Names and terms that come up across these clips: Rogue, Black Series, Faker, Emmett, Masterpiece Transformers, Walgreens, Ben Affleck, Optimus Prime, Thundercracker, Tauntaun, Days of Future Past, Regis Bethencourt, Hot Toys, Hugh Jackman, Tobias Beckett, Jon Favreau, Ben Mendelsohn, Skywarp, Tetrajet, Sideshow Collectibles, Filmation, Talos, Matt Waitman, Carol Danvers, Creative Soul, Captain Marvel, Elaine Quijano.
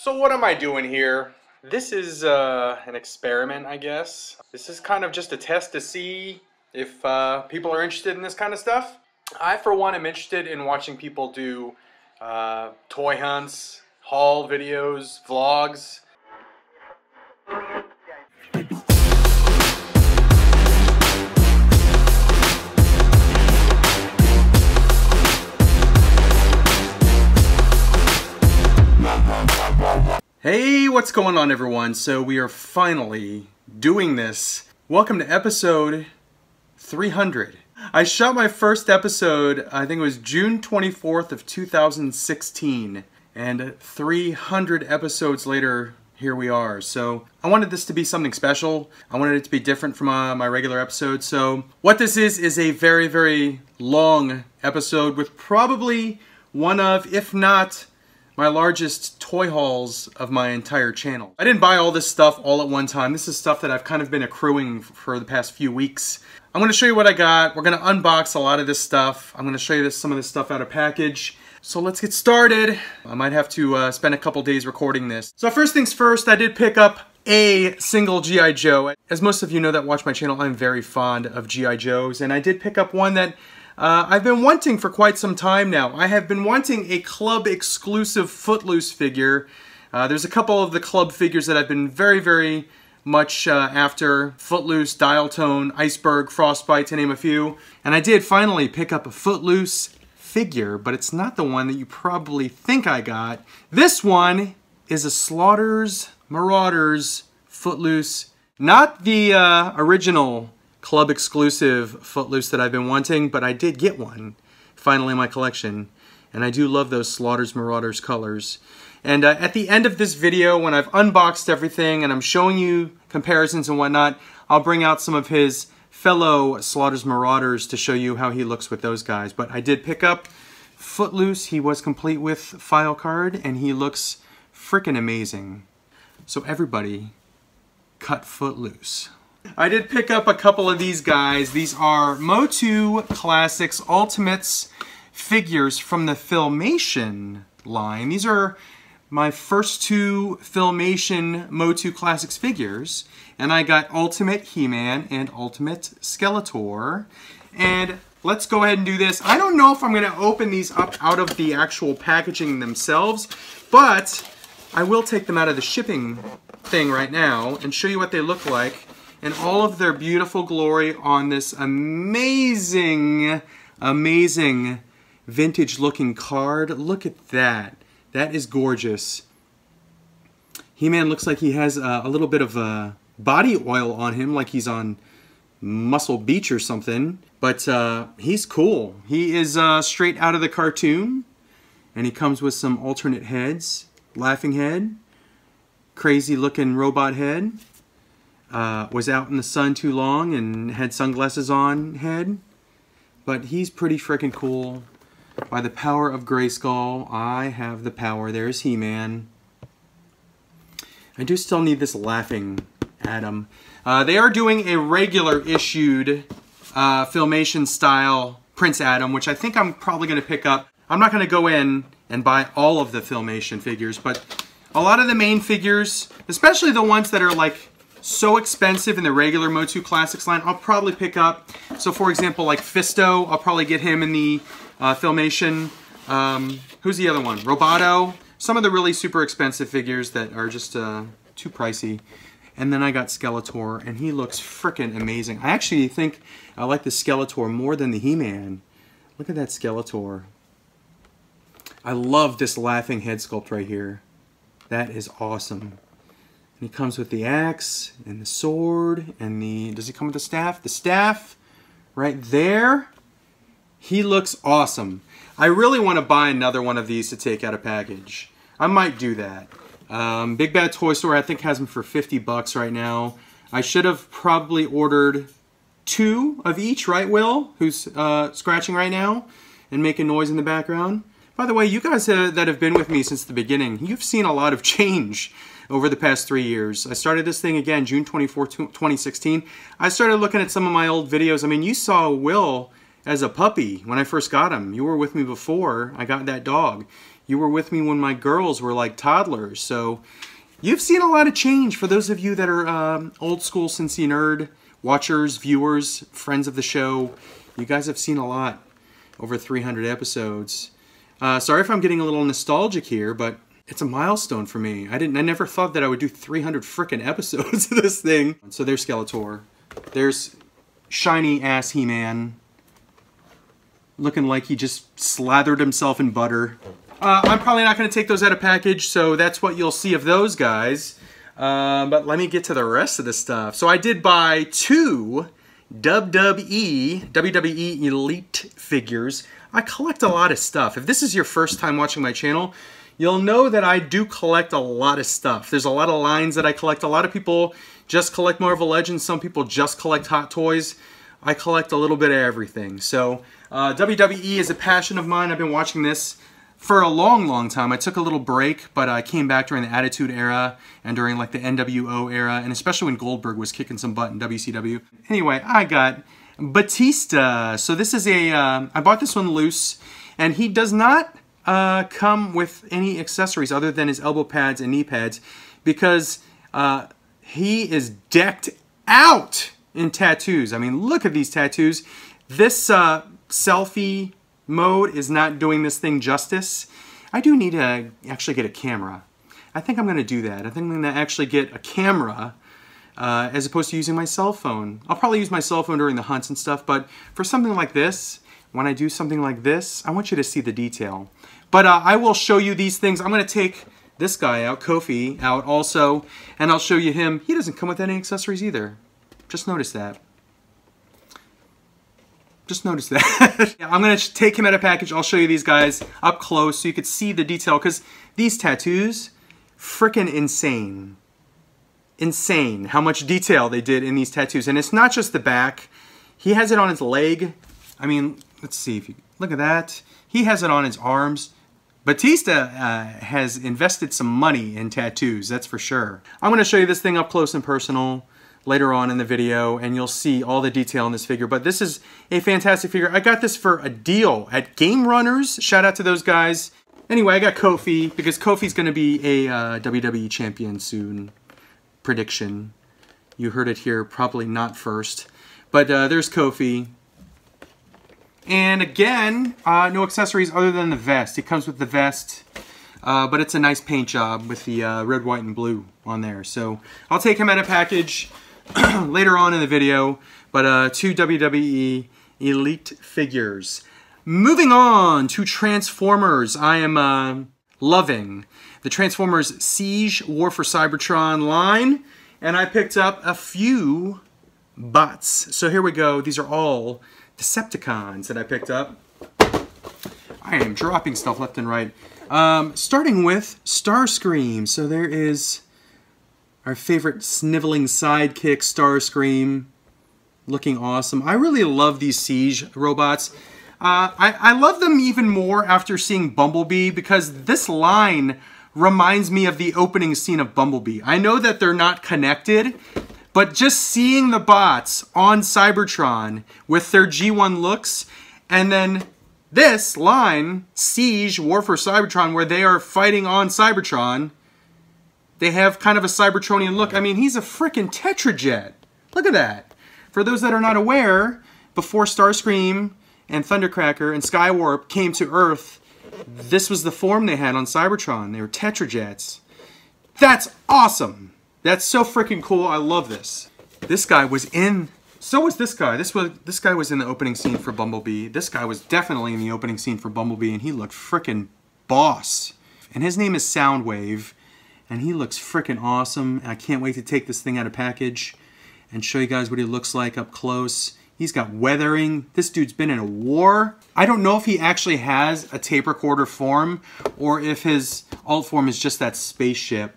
So what am I doing here? This is an experiment, I guess. This is kind of just a test to see if people are interested in this kind of stuff. I, for one, am interested in watching people do toy hunts, haul videos, vlogs. Hey, what's going on, everyone? So we are finally doing this. Welcome to episode 300. I shot my first episode, I think it was June 24th of 2016, and 300 episodes later, here we are. So I wanted this to be something special. I wanted it to be different from my regular episode. So what this is a very, very long episode with probably one of, if not, my largest toy hauls of my entire channel. I didn't buy all this stuff all at one time. This is stuff that I've kind of been accruing for the past few weeks. I'm gonna show you what I got. We're gonna unbox a lot of this stuff. I'm gonna show you some of this stuff out of package. So let's get started. I might have to spend a couple days recording this. So first things first, I did pick up a single GI Joe. As most of you know that watch my channel, I'm very fond of GI Joes, and I did pick up one that I've been wanting for quite some time now. I have been wanting a club-exclusive Footloose figure. There's a couple of the club figures that I've been very, very much after. Footloose, Dial Tone, Iceberg, Frostbite, to name a few. And I did finally pick up a Footloose figure, but it's not the one that you probably think I got. This one is a Slaughter's Marauders Footloose. Not the original club exclusive Footloose that I've been wanting, but I did get one finally in my collection, and I do love those Slaughter's Marauders colors. And at the end of this video, when I've unboxed everything and I'm showing you comparisons and whatnot, I'll bring out some of his fellow Slaughter's Marauders to show you how he looks with those guys. But I did pick up Footloose. He was complete with file card, and he looks freaking amazing. So everybody, cut Footloose. I did pick up a couple of these guys. These are MOTU Classics Ultimates figures from the Filmation line. These are my first two Filmation MOTU Classics figures. And I got Ultimate He-Man and Ultimate Skeletor. And let's go ahead and do this. I don't know if I'm going to open these up out of the actual packaging themselves, but I will take them out of the shipping thing right now and show you what they look like and all of their beautiful glory on this amazing, amazing vintage-looking card. Look at that. That is gorgeous. He-Man looks like he has a little bit of body oil on him, like he's on Muscle Beach or something. But he's cool. He is straight out of the cartoon, and he comes with some alternate heads. Laughing head, crazy-looking robot head. Was out in the sun too long and had sunglasses on head, but he's pretty freaking cool. By the power of Grayskull, I have the power. There's He-Man. I do still need this laughing Adam. They are doing a regular issued Filmation style Prince Adam, which I think I'm probably going to pick up. I'm not going to go in and buy all of the Filmation figures, but a lot of the main figures, especially the ones that are like so expensive in the regular MOTU Classics line, I'll probably pick up. So for example, like Fisto, I'll probably get him in the Filmation. Who's the other one? Roboto. Some of the really super expensive figures that are just too pricey. And then I got Skeletor, and he looks frickin' amazing. I actually think I like the Skeletor more than the He-Man. Look at that Skeletor. I love this laughing head sculpt right here. That is awesome. And he comes with the axe, and the sword, and the... Does he come with the staff? The staff, right there. He looks awesome. I really want to buy another one of these to take out of package. I might do that. Big Bad Toy Store, I think, has them for 50 bucks right now. I should have probably ordered two of each, right, Will? Who's scratching right now and making noise in the background. By the way, you guys that have been with me since the beginning, you've seen a lot of change over the past 3 years. I started this thing again June 24, 2016. I started looking at some of my old videos. I mean, you saw Will as a puppy when I first got him. You were with me before I got that dog. You were with me when my girls were like toddlers. So you've seen a lot of change for those of you that are old school Cincy Nerd watchers, viewers, friends of the show. You guys have seen a lot over 300 episodes. Sorry if I'm getting a little nostalgic here, but it's a milestone for me. I never thought that I would do 300 frickin' episodes of this thing. So there's Skeletor. There's shiny ass He-Man. Looking like he just slathered himself in butter. I'm probably not gonna take those out of package, so that's what you'll see of those guys. But let me get to the rest of the stuff. So I did buy two WWE Elite figures. I collect a lot of stuff. If this is your first time watching my channel, you'll know that I do collect a lot of stuff. There's a lot of lines that I collect. A lot of people just collect Marvel Legends. Some people just collect Hot Toys. I collect a little bit of everything. So WWE is a passion of mine. I've been watching this for a long, long time. I took a little break, but I came back during the Attitude Era and during like the NWO era, and especially when Goldberg was kicking some butt in WCW. Anyway, I got Batista. So this is a, I bought this one loose, and he does not come with any accessories other than his elbow pads and knee pads, because he is decked out in tattoos. I mean, look at these tattoos. This selfie mode is not doing this thing justice. I do need to actually get a camera. I think I'm gonna do that. I think I'm gonna actually get a camera as opposed to using my cell phone. I'll probably use my cell phone during the hunts and stuff, but for something like this, when I do something like this, I want you to see the detail. But I will show you these things. I'm gonna take this guy out, Kofi, out also, and I'll show you him. He doesn't come with any accessories either. Just notice that. Just notice that. Yeah, I'm gonna take him out of package. I'll show you these guys up close so you could see the detail, because these tattoos, frickin' insane. Insane how much detail they did in these tattoos. And it's not just the back. He has it on his leg. I mean, let's see if you, look at that. He has it on his arms. Batista has invested some money in tattoos, that's for sure. I'm gonna show you this thing up close and personal later on in the video, and you'll see all the detail in this figure. But this is a fantastic figure. I got this for a deal at Game Runners. Shout out to those guys. Anyway, I got Kofi because Kofi's gonna be a WWE champion soon. Prediction. You heard it here, probably not first. But there's Kofi. And again, no accessories other than the vest. It comes with the vest. But it's a nice paint job with the red, white, and blue on there. So I'll take him out of package later on in the video, but two WWE Elite figures. Moving on to Transformers. I am loving the Transformers Siege War for Cybertron line, and I picked up a few bots. So here we go. These are all Decepticons that I picked up. I am dropping stuff left and right. Starting with Starscream. So there is our favorite sniveling sidekick, Starscream, looking awesome. I really love these Siege robots. I love them even more after seeing Bumblebee, because this line reminds me of the opening scene of Bumblebee. I know that they're not connected, but just seeing the bots on Cybertron with their G1 looks, and then this line, Siege, War for Cybertron, where they are fighting on Cybertron, they have kind of a Cybertronian look. I mean, he's a frickin' Tetrajet. Look at that. For those that are not aware, before Starscream and Thundercracker and Skywarp came to Earth, this was the form they had on Cybertron. They were Tetrajets. That's awesome. That's so frickin' cool. I love this. This guy was in... So was this guy. This guy was in the opening scene for Bumblebee. This guy was definitely in the opening scene for Bumblebee, and he looked frickin' boss. And his name is Soundwave, and he looks frickin' awesome. I can't wait to take this thing out of package and show you guys what he looks like up close. He's got weathering. This dude's been in a war. I don't know if he actually has a tape recorder form or if his alt form is just that spaceship.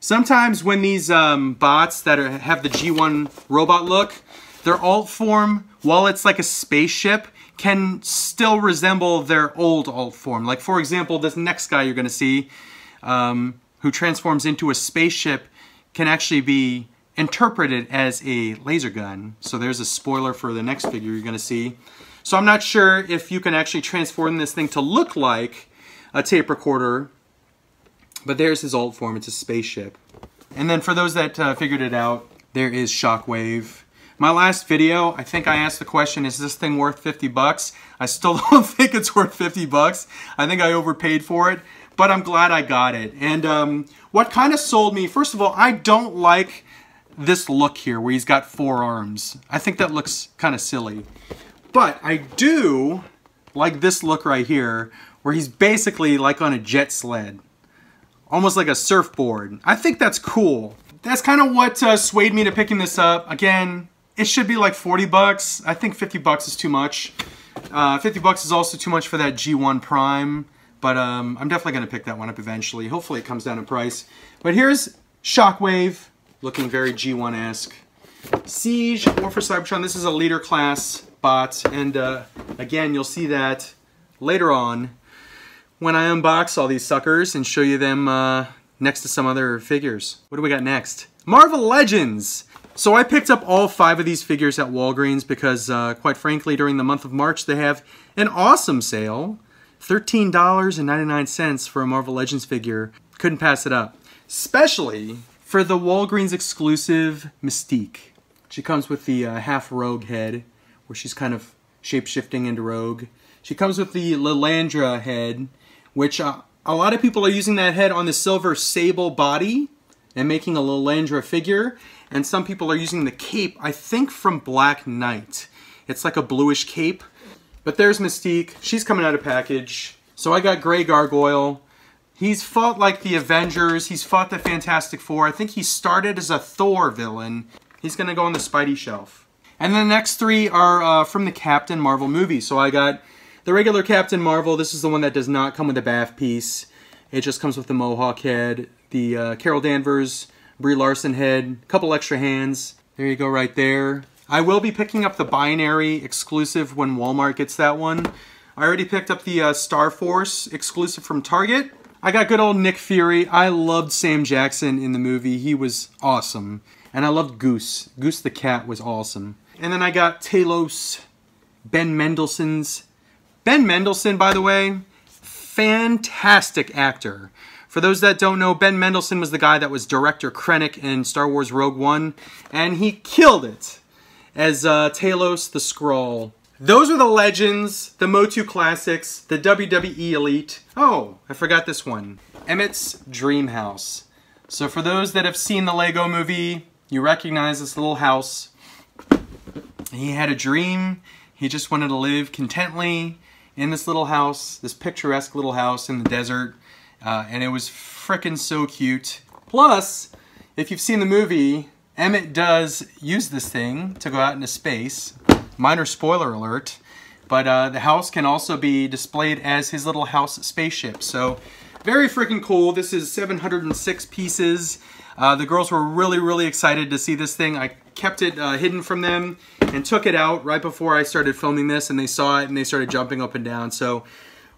Sometimes when these bots that have the G1 robot look, their alt form, while it's like a spaceship, can still resemble their old alt form. Like, for example, this next guy you're gonna see, who transforms into a spaceship, can actually be interpreted as a laser gun. So there's a spoiler for the next figure you're gonna see. So I'm not sure if you can actually transform this thing to look like a tape recorder, but there's his alt form. It's a spaceship. And then for those that figured it out, there is Shockwave. My last video, I think I asked the question, is this thing worth 50 bucks? I still don't think it's worth 50 bucks. I think I overpaid for it, but I'm glad I got it. And what kind of sold me, first of all, I don't like this look here where he's got four arms. I think that looks kind of silly. But I do like this look right here where he's basically like on a jet sled, almost like a surfboard. I think that's cool. That's kind of what swayed me to picking this up. Again, it should be like 40 bucks. I think 50 bucks is too much. 50 bucks is also too much for that G1 Prime, but I'm definitely gonna pick that one up eventually. Hopefully it comes down in price. But here's Shockwave, looking very G1-esque. Siege War for Cybertron, this is a leader class bot, and again, you'll see that later on when I unbox all these suckers and show you them next to some other figures. What do we got next? Marvel Legends! So I picked up all 5 of these figures at Walgreens because, quite frankly, during the month of March, they have an awesome sale. $13.99 for a Marvel Legends figure. Couldn't pass it up. Especially for the Walgreens exclusive Mystique. She comes with the half Rogue head, where she's kind of shape-shifting into Rogue. She comes with the Lilandra head, which a lot of people are using that head on the Silver Sable body and making a Lilandra figure. And some people are using the cape, I think from Black Knight. It's like a bluish cape. But there's Mystique. She's coming out of package. So I got Grey Gargoyle. He's fought like the Avengers. He's fought the Fantastic Four. I think he started as a Thor villain. He's going to go on the Spidey shelf. And the next 3 are from the Captain Marvel movie. So I got the regular Captain Marvel. This is the one that does not come with a bath piece. It just comes with the mohawk head, the Carol Danvers, Brie Larson head, a couple extra hands. There you go right there. I will be picking up the Binary exclusive when Walmart gets that one. I already picked up the Star Force exclusive from Target. I got good old Nick Fury. I loved Sam Jackson in the movie. He was awesome. And I loved Goose. Goose the cat was awesome. And then I got Talos, Ben Mendelsohn's. Ben Mendelsohn, by the way, fantastic actor. For those that don't know, Ben Mendelsohn was the guy that was Director Krennic in Star Wars Rogue One, and he killed it as Talos the Skrull. Those are the Legends, the MOTU Classics, the WWE Elite. Oh, I forgot this one. Emmett's Dream House. So for those that have seen the Lego movie, you recognize this little house. He had a dream. He just wanted to live contently in this little house, this picturesque little house in the desert. And it was frickin' so cute. Plus, if you've seen the movie, Emmett does use this thing to go out into space. Minor spoiler alert. But the house can also be displayed as his little house spaceship. So, very frickin' cool. This is 706 pieces. The girls were really, really excited to see this thing. I kept it hidden from them and took it out right before I started filming this. And they saw it and they started jumping up and down. So,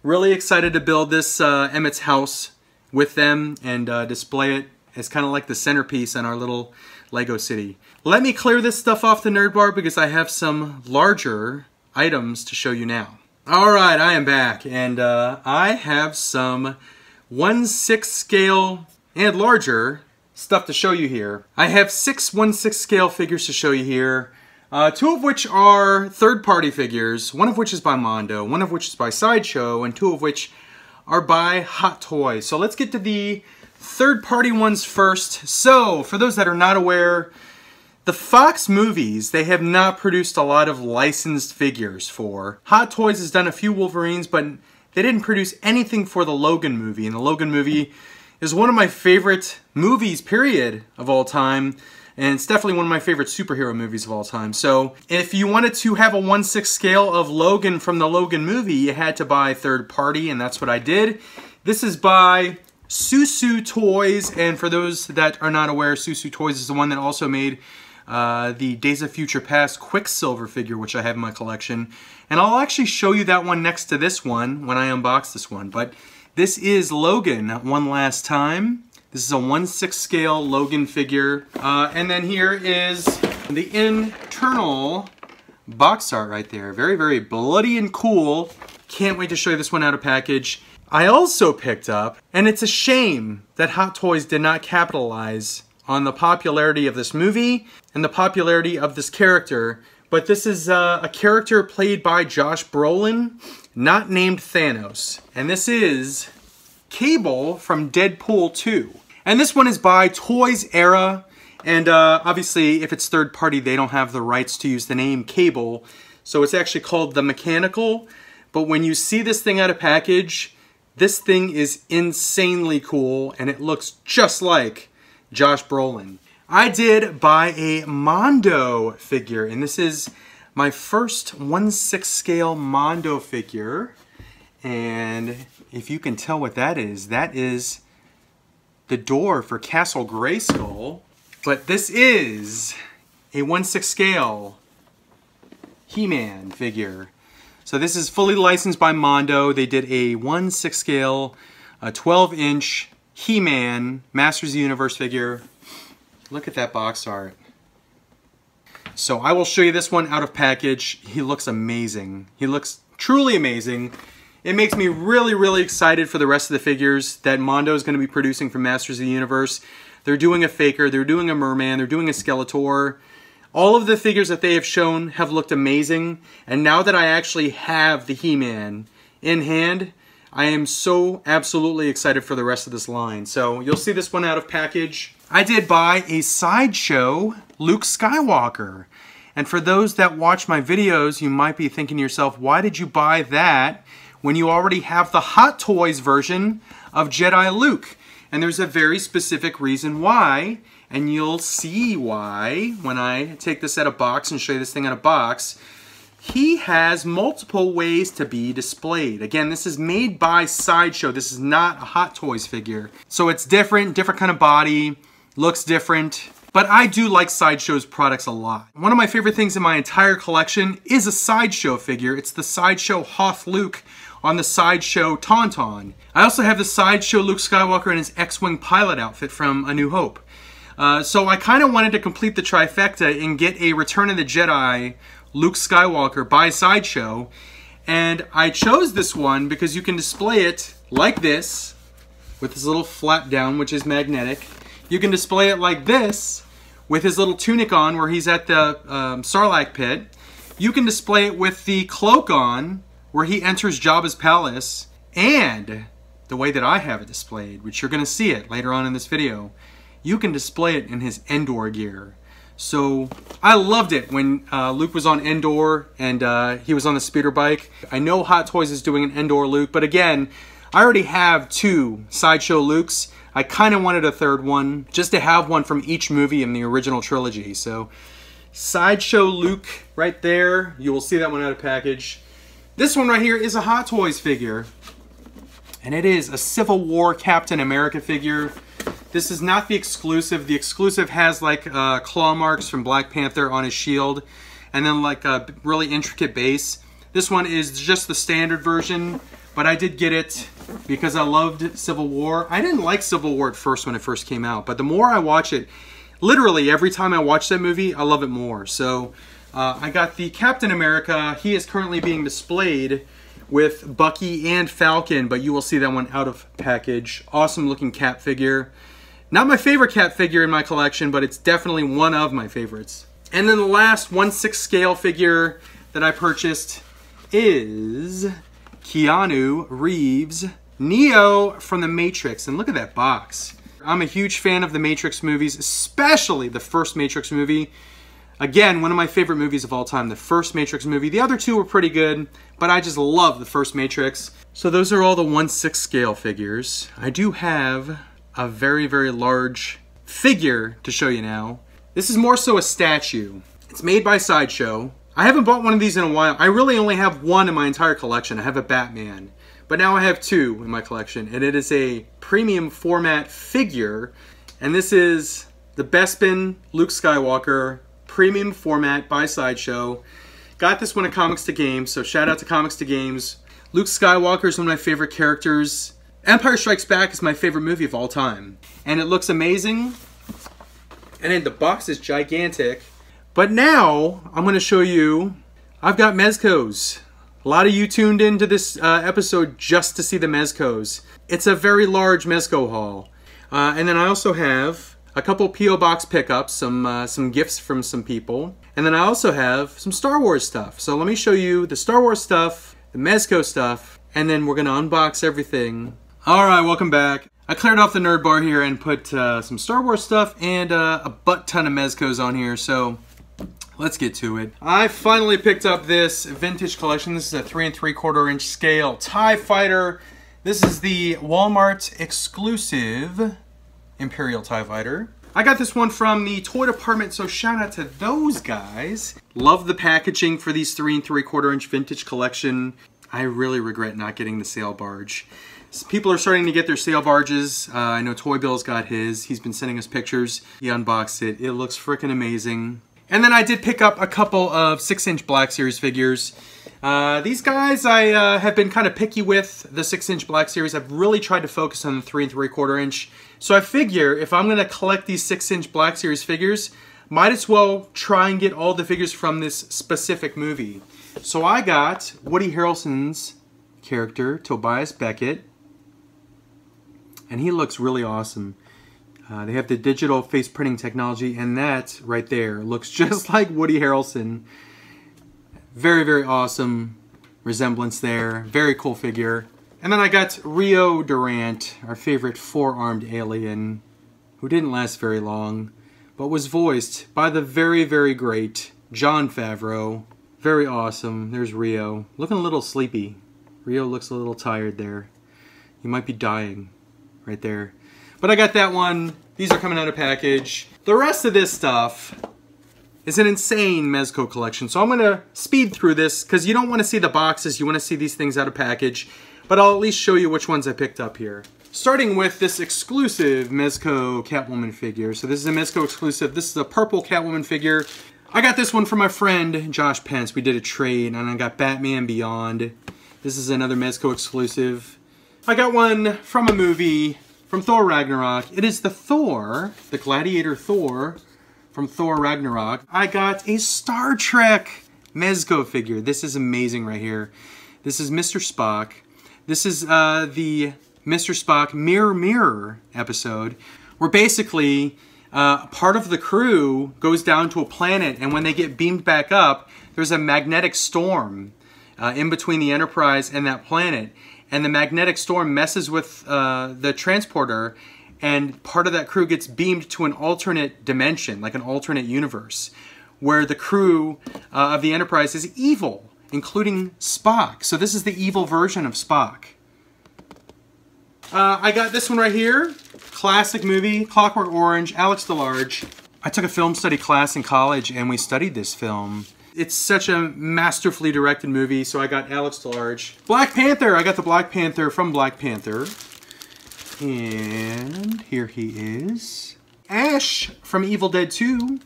really excited to build this Emmett's house with them and display it as kind of like the centerpiece in our little Lego city. Let me clear this stuff off the nerd bar because I have some larger items to show you now. All right, I am back, and I have some 1/6 scale and larger stuff to show you here. I have 6 1/6 scale figures to show you here. 2 of which are third-party figures, one of which is by Mondo, one of which is by Sideshow, and 2 of which are by Hot Toys. So let's get to the third-party ones first. So, for those that are not aware, the Fox movies, they have not produced a lot of licensed figures for. Hot Toys has done a few Wolverines, but they didn't produce anything for the Logan movie. And the Logan movie is one of my favorite movies, period, of all time. And it's definitely one of my favorite superhero movies of all time. So if you wanted to have a 1/6 scale of Logan from the Logan movie, you had to buy third party, and that's what I did. This is by Susu Toys, and for those that are not aware, Susu Toys is the one that also made the Days of Future Past Quicksilver figure, which I have in my collection. And I'll actually show you that one next to this one when I unbox this one. But this is Logan one last time. This is a 1/6 scale Logan figure. And then here is the internal box art right there. Very, very bloody and cool. Can't wait to show you this one out of package. I also picked up, and it's a shame that Hot Toys did not capitalize on the popularity of this movie and the popularity of this character, but this is a character played by Josh Brolin, not named Thanos. And this is Cable from Deadpool 2. And this one is by Toys Era, and obviously if it's third party, they don't have the rights to use the name Cable, so it's actually called The Mechanical. But when you see this thing out of package, this thing is insanely cool, and it looks just like Josh Brolin. I did buy a Mondo figure, and this is my first 1/6 scale Mondo figure. And if you can tell what that is the door for Castle Grayskull. But this is a 1/6 scale He-Man figure. So this is fully licensed by Mondo. They did a 1/6 scale, a 12-inch He-Man Masters of the Universe figure. Look at that box art. So I will show you this one out of package. He looks amazing. He looks truly amazing. It makes me really, really excited for the rest of the figures that Mondo is going to be producing for Masters of the Universe. They're doing a Faker, they're doing a Merman, they're doing a Skeletor. All of the figures that they have shown have looked amazing, and now that I actually have the He-Man in hand, I am so absolutely excited for the rest of this line. So you'll see this one out of package. I did buy a Sideshow Luke Skywalker, and for those that watch my videos, you might be thinking to yourself, why did you buy that when you already have the Hot Toys version of Jedi Luke? And there's a very specific reason why, and you'll see why when I take this out of box and show you this thing out of box. He has multiple ways to be displayed. Again, this is made by Sideshow. This is not a Hot Toys figure. So it's different kind of body, looks different. But I do like Sideshow's products a lot. One of my favorite things in my entire collection is a Sideshow figure. It's the Sideshow Hoth Luke on the Sideshow Tauntaun. I also have the Sideshow Luke Skywalker in his X-Wing pilot outfit from A New Hope. So I kind of wanted to complete the trifecta and get a Return of the Jedi Luke Skywalker by Sideshow, and I chose this one because you can display it like this with his little flap down, which is magnetic. You can display it like this with his little tunic on where he's at the Sarlacc pit. You can display it with the cloak on where he enters Jabba's palace, and the way that I have it displayed, which you're going to see it later on in this video, you can display it in his Endor gear. So I loved it when Luke was on Endor and he was on the speeder bike. I know Hot Toys is doing an Endor Luke, but again, I already have 2 Sideshow Lukes. I kind of wanted a 3rd one just to have one from each movie in the original trilogy. So Sideshow Luke right there. You will see that one out of package. This one right here is a Hot Toys figure, and it is a Civil War Captain America figure. This is not the exclusive. The exclusive has like claw marks from Black Panther on his shield and then like a really intricate base. This one is just the standard version, but I did get it because I loved Civil War. I didn't like Civil War at first when it first came out, but the more I watch it, literally every time I watch that movie, I love it more. So I got the Captain America. He is currently being displayed with Bucky and Falcon, but you will see that one out of package. Awesome looking Cap figure. Not my favorite Cap figure in my collection, but it's definitely one of my favorites. And then the last 1/6 scale figure that I purchased is Keanu Reeves, Neo from The Matrix. And look at that box. I'm a huge fan of the Matrix movies, especially the first Matrix movie. Again, one of my favorite movies of all time, the first Matrix movie. The other two were pretty good, but I just love the first Matrix. So those are all the 1/6 scale figures. I do have a very, very large figure to show you now. This is more so a statue. It's made by Sideshow. I haven't bought one of these in a while. I really only have one in my entire collection. I have a Batman, but now I have 2 in my collection, and it is a premium format figure. And this is the Bespin Luke Skywalker, premium format by Sideshow. Got this one at Comics to Games, so shout out to Comics to Games. Luke Skywalker is one of my favorite characters. Empire Strikes Back is my favorite movie of all time. And it looks amazing. And then the box is gigantic. But now, I'm going to show you I've got Mezcos. A lot of you tuned into this episode just to see the Mezcos. It's a very large Mezco haul. And then I also have a couple P.O. Box pickups, some gifts from some people. And then I also have some Star Wars stuff. So let me show you the Star Wars stuff, the Mezco stuff, and then we're going to unbox everything. Alright, welcome back. I cleared off the nerd bar here and put some Star Wars stuff and a butt ton of Mezcos on here, so let's get to it. I finally picked up this vintage collection. This is a 3 3/4 inch scale TIE Fighter. This is the Walmart exclusive Imperial TIE Fighter. I got this one from the toy department, so shout out to those guys. Love the packaging for these 3 3/4 inch vintage collection. I really regret not getting the sale barge. People are starting to get their sale barges. I know Toy Bill's got his. He's been sending us pictures. He unboxed it. It looks freaking amazing. And then I did pick up a couple of 6-inch Black Series figures. These guys I have been kind of picky with, the 6-inch Black Series. I've really tried to focus on the 3 3/4 inch. So I figure if I'm going to collect these 6-inch Black Series figures, might as well try and get all the figures from this specific movie. So I got Woody Harrelson's character, Tobias Beckett. And he looks really awesome. They have the digital face printing technology, and that right there looks just like Woody Harrelson. Very, very awesome resemblance there. Very cool figure. And then I got Rio Durant, our favorite four-armed alien, who didn't last very long, but was voiced by the very, very great Jon Favreau. Very awesome. There's Rio. Looking a little sleepy. Rio looks a little tired there. He might be dying. Right there. But I got that one. These are coming out of package. The rest of this stuff is an insane Mezco collection. So I'm going to speed through this because you don't want to see the boxes. You want to see these things out of package. But I'll at least show you which ones I picked up here. Starting with this exclusive Mezco Catwoman figure. So this is a Mezco exclusive. This is a purple Catwoman figure. I got this one from my friend Josh Pence. We did a trade and I got Batman Beyond. This is another Mezco exclusive. I got one from a movie, from Thor Ragnarok. It is the Thor, the Gladiator Thor, from Thor Ragnarok. I got a Star Trek Mezco figure. This is amazing right here. This is Mr. Spock. This is the Mr. Spock Mirror Mirror episode, where basically part of the crew goes down to a planet, and when they get beamed back up, there's a magnetic storm in between the Enterprise and that planet. And the magnetic storm messes with the transporter, and part of that crew gets beamed to an alternate dimension, like an alternate universe, where the crew of the Enterprise is evil, including Spock. So this is the evil version of Spock. I got this one right here. Classic movie, Clockwork Orange, Alex DeLarge. I took a film study class in college, and we studied this film. It's such a masterfully directed movie, so I got Alex DeLarge. Black Panther! I got the Black Panther from Black Panther. And here he is. Ash from Evil Dead 2.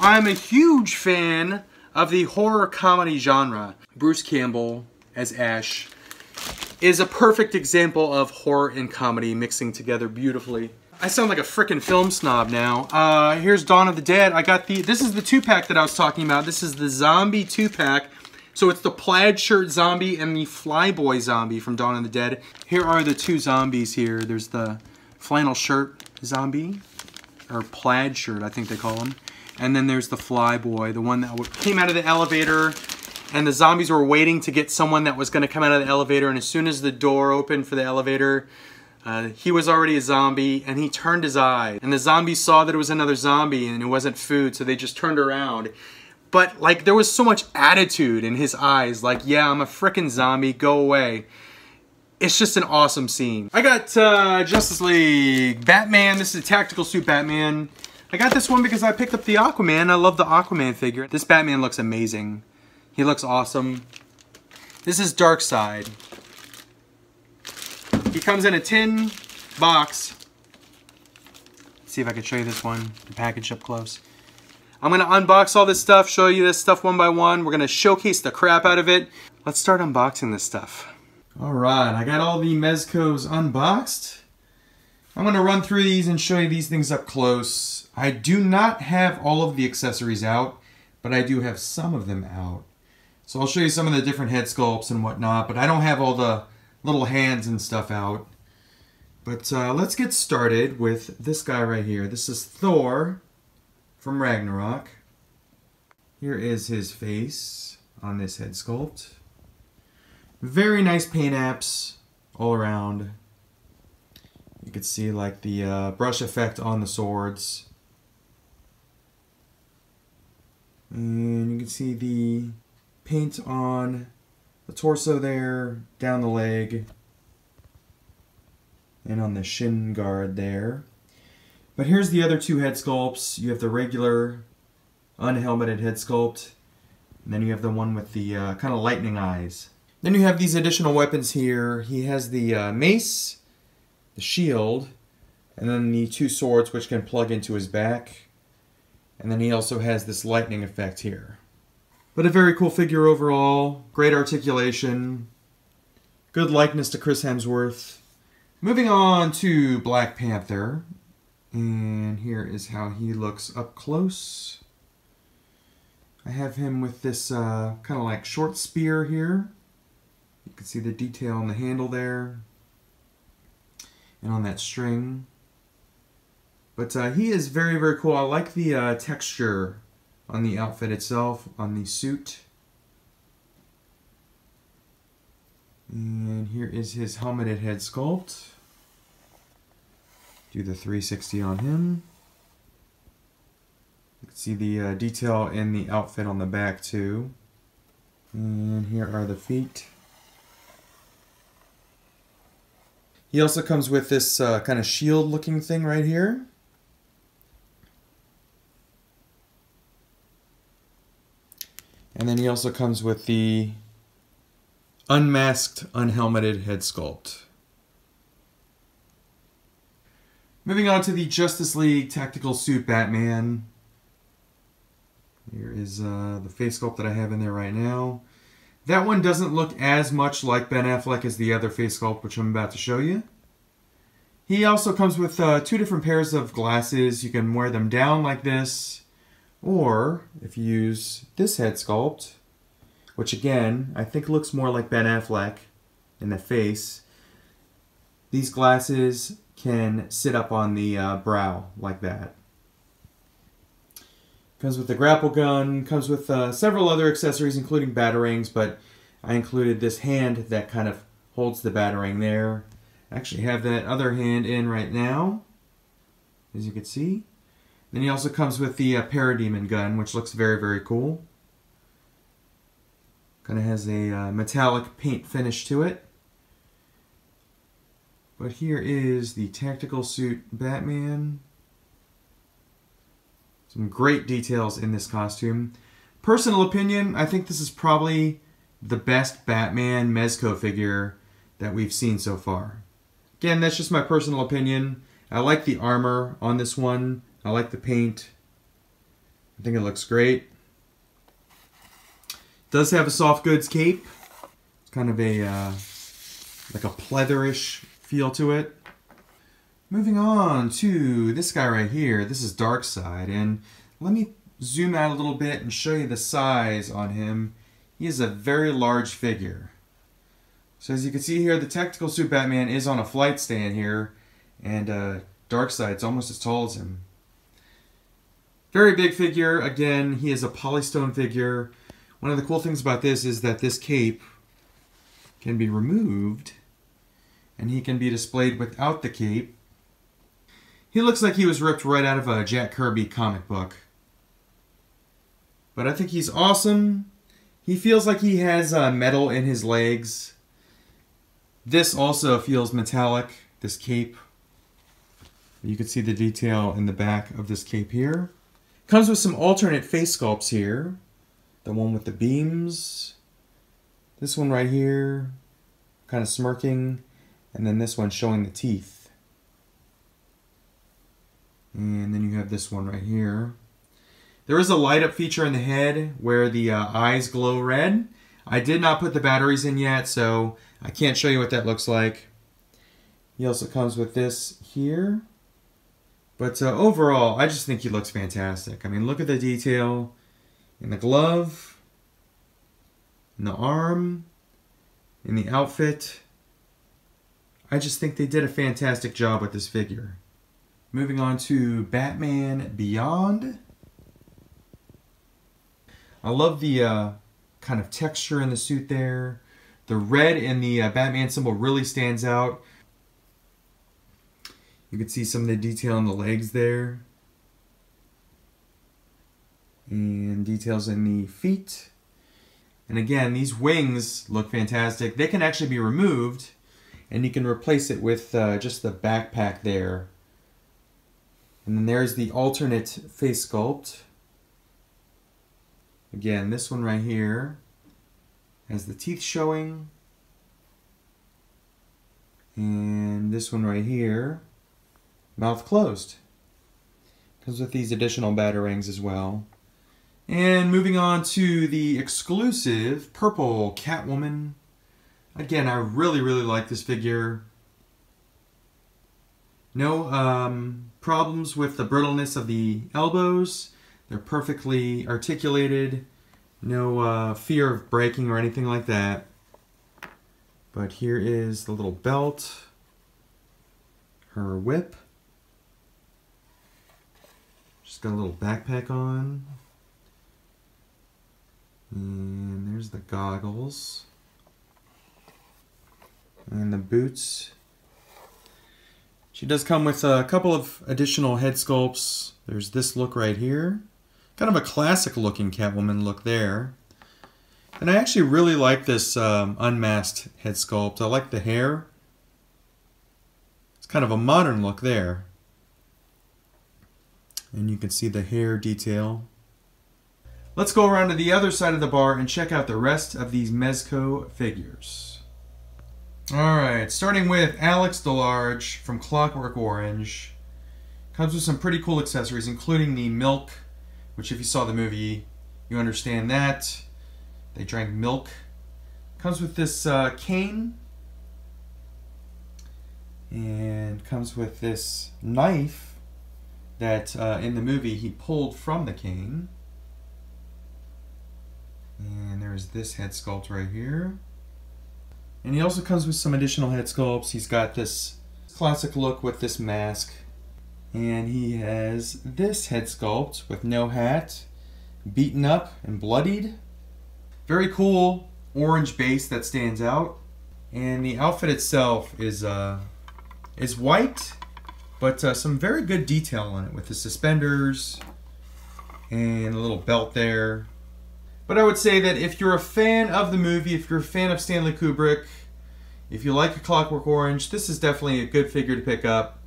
I'm a huge fan of the horror comedy genre. Bruce Campbell as Ash is a perfect example of horror and comedy mixing together beautifully. I sound like a frickin' film snob now. Here's Dawn of the Dead. I got the, this is the 2-pack that I was talking about. This is the zombie 2-pack. So it's the plaid shirt zombie and the flyboy zombie from Dawn of the Dead. Here are the two zombies here. There's the flannel shirt zombie, or plaid shirt, I think they call him. And then there's the flyboy, the one that came out of the elevator, and the zombies were waiting to get someone that was gonna come out of the elevator, and as soon as the door opened for the elevator, he was already a zombie, and he turned his eye. And the zombie saw that it was another zombie, and it wasn't food, so they just turned around. But, like, there was so much attitude in his eyes. Like, yeah, I'm a frickin' zombie. Go away. It's just an awesome scene. I got Justice League Batman. This is a tactical suit Batman. I got this one because I picked up the Aquaman. I love the Aquaman figure. This Batman looks amazing. He looks awesome. This is Darkseid. He comes in a tin box. Let's see if I can show you this one, the package up close. I'm going to unbox all this stuff, show you this stuff one by one. We're going to showcase the crap out of it. Let's start unboxing this stuff. Alright, I got all the Mezcos unboxed. I'm going to run through these and show you these things up close. I do not have all of the accessories out, but I do have some of them out. So I'll show you some of the different head sculpts and whatnot, but I don't have all the little hands and stuff out. But let's get started with this guy right here. This is Thor from Ragnarok. Here is his face on this head sculpt. Very nice paint apps all around. You can see like the brush effect on the swords. And you can see the paint on the torso there, down the leg, and on the shin guard there. But here's the other two head sculpts. You have the regular unhelmeted head sculpt, and then you have the one with the kind of lightning eyes. Then you have these additional weapons here. He has the mace, the shield, and then the two swords which can plug into his back. And then he also has this lightning effect here. But a very cool figure overall, great articulation, good likeness to Chris Hemsworth. Moving on to Black Panther, and here is how he looks up close. I have him with this kind of like short spear here. You can see the detail on the handle there, and on that string. But he is very, very cool. I like the texture on the outfit itself, on the suit. And here is his helmeted head sculpt. Do the 360 on him. You can see the detail in the outfit on the back too. And here are the feet. He also comes with this kind of shield looking thing right here. And then he also comes with the unmasked, unhelmeted head sculpt. Moving on to the Justice League Tactical Suit Batman. Here is the face sculpt that I have in there right now. That one doesn't look as much like Ben Affleck as the other face sculpt, which I'm about to show you. He also comes with two different pairs of glasses. You can wear them down like this, or if you use this head sculpt, which again, I think looks more like Ben Affleck in the face, these glasses can sit up on the brow like that. Comes with the grapple gun, comes with several other accessories including batarangs, but I included this hand that kind of holds the batarang there. I actually have that other hand in right now, as you can see. Then he also comes with the parademon gun, which looks very, very cool. Kind of has a metallic paint finish to it. But here is the Tactical Suit Batman. Some great details in this costume. Personal opinion, I think this is probably the best Batman Mezco figure that we've seen so far. Again, that's just my personal opinion. I like the armor on this one. I like the paint. I think it looks great. Does have a soft goods cape. It's kind of a like a pleatherish feel to it. Moving on to this guy right here. This is Darkseid, and let me zoom out a little bit and show you the size on him. He is a very large figure. So as you can see here, the Tactical Suit Batman is on a flight stand here, and Darkseid's almost as tall as him. Very big figure. Again, he is a polystone figure. One of the cool things about this is that this cape can be removed, and he can be displayed without the cape. He looks like he was ripped right out of a Jack Kirby comic book. But I think he's awesome. He feels like he has metal in his legs. This also feels metallic, this cape. You can see the detail in the back of this cape here. Comes with some alternate face sculpts here. The one with the beams. This one right here, kind of smirking. And then this one showing the teeth. And then you have this one right here. There is a light up feature in the head where the eyes glow red. I did not put the batteries in yet, so I can't show you what that looks like. He also comes with this here. But overall, I just think he looks fantastic. I mean, look at the detail in the glove. in the arm, in the outfit. I just think they did a fantastic job with this figure. Moving on to Batman Beyond. I love the kind of texture in the suit there. The red in the Batman symbol really stands out. You can see some of the detail on the legs there. And details in the feet. And again, these wings look fantastic. They can actually be removed and you can replace it with just the backpack there. And then there's the alternate face sculpt. Again, this one right here has the teeth showing. And this one right here, mouth closed. Comes with these additional batarangs as well. And moving on to the exclusive purple Catwoman. Again, I really like this figure. No problems with the brittleness of the elbows. They're perfectly articulated. No fear of breaking or anything like that. But here is the little belt. Her whip. She's got a little backpack on. And there's the goggles. And the boots. She does come with a couple of additional head sculpts. There's this look right here. Kind of a classic looking Catwoman look there. And I actually really like this unmasked head sculpt. I like the hair. It's kind of a modern look there. And you can see the hair detail. Let's go around to the other side of the bar and check out the rest of these Mezco figures. Alright, starting with Alex DeLarge from Clockwork Orange. Comes with some pretty cool accessories, including the milk, which if you saw the movie, you understand that. They drank milk. Comes with this cane. And comes with this knife that in the movie he pulled from the cane. And there's this head sculpt right here. And he also comes with some additional head sculpts. He's got this classic look with this mask. And he has this head sculpt with no hat, beaten up and bloodied. Very cool orange base that stands out. And the outfit itself is white, but some very good detail on it with the suspenders and a little belt there. But I would say that if you're a fan of the movie, if you're a fan of Stanley Kubrick, if you like A Clockwork Orange, this is definitely a good figure to pick up.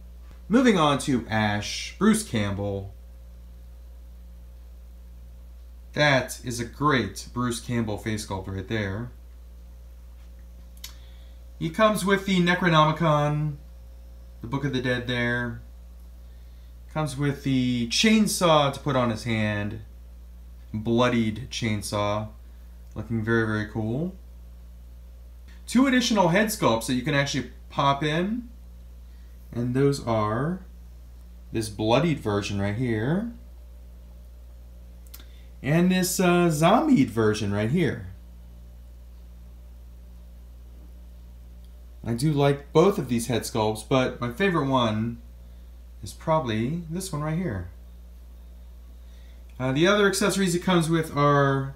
Moving on to Ash, Bruce Campbell. That is a great Bruce Campbell face sculpt right there. He comes with the Necronomicon, the Book of the Dead there. Comes with the chainsaw to put on his hand. Bloodied chainsaw, looking very cool. Two additional head sculpts that you can actually pop in, and those are this bloodied version right here and this zombied version right here. I do like both of these head sculpts, but my favorite one is probably this one right here. The other accessories it comes with are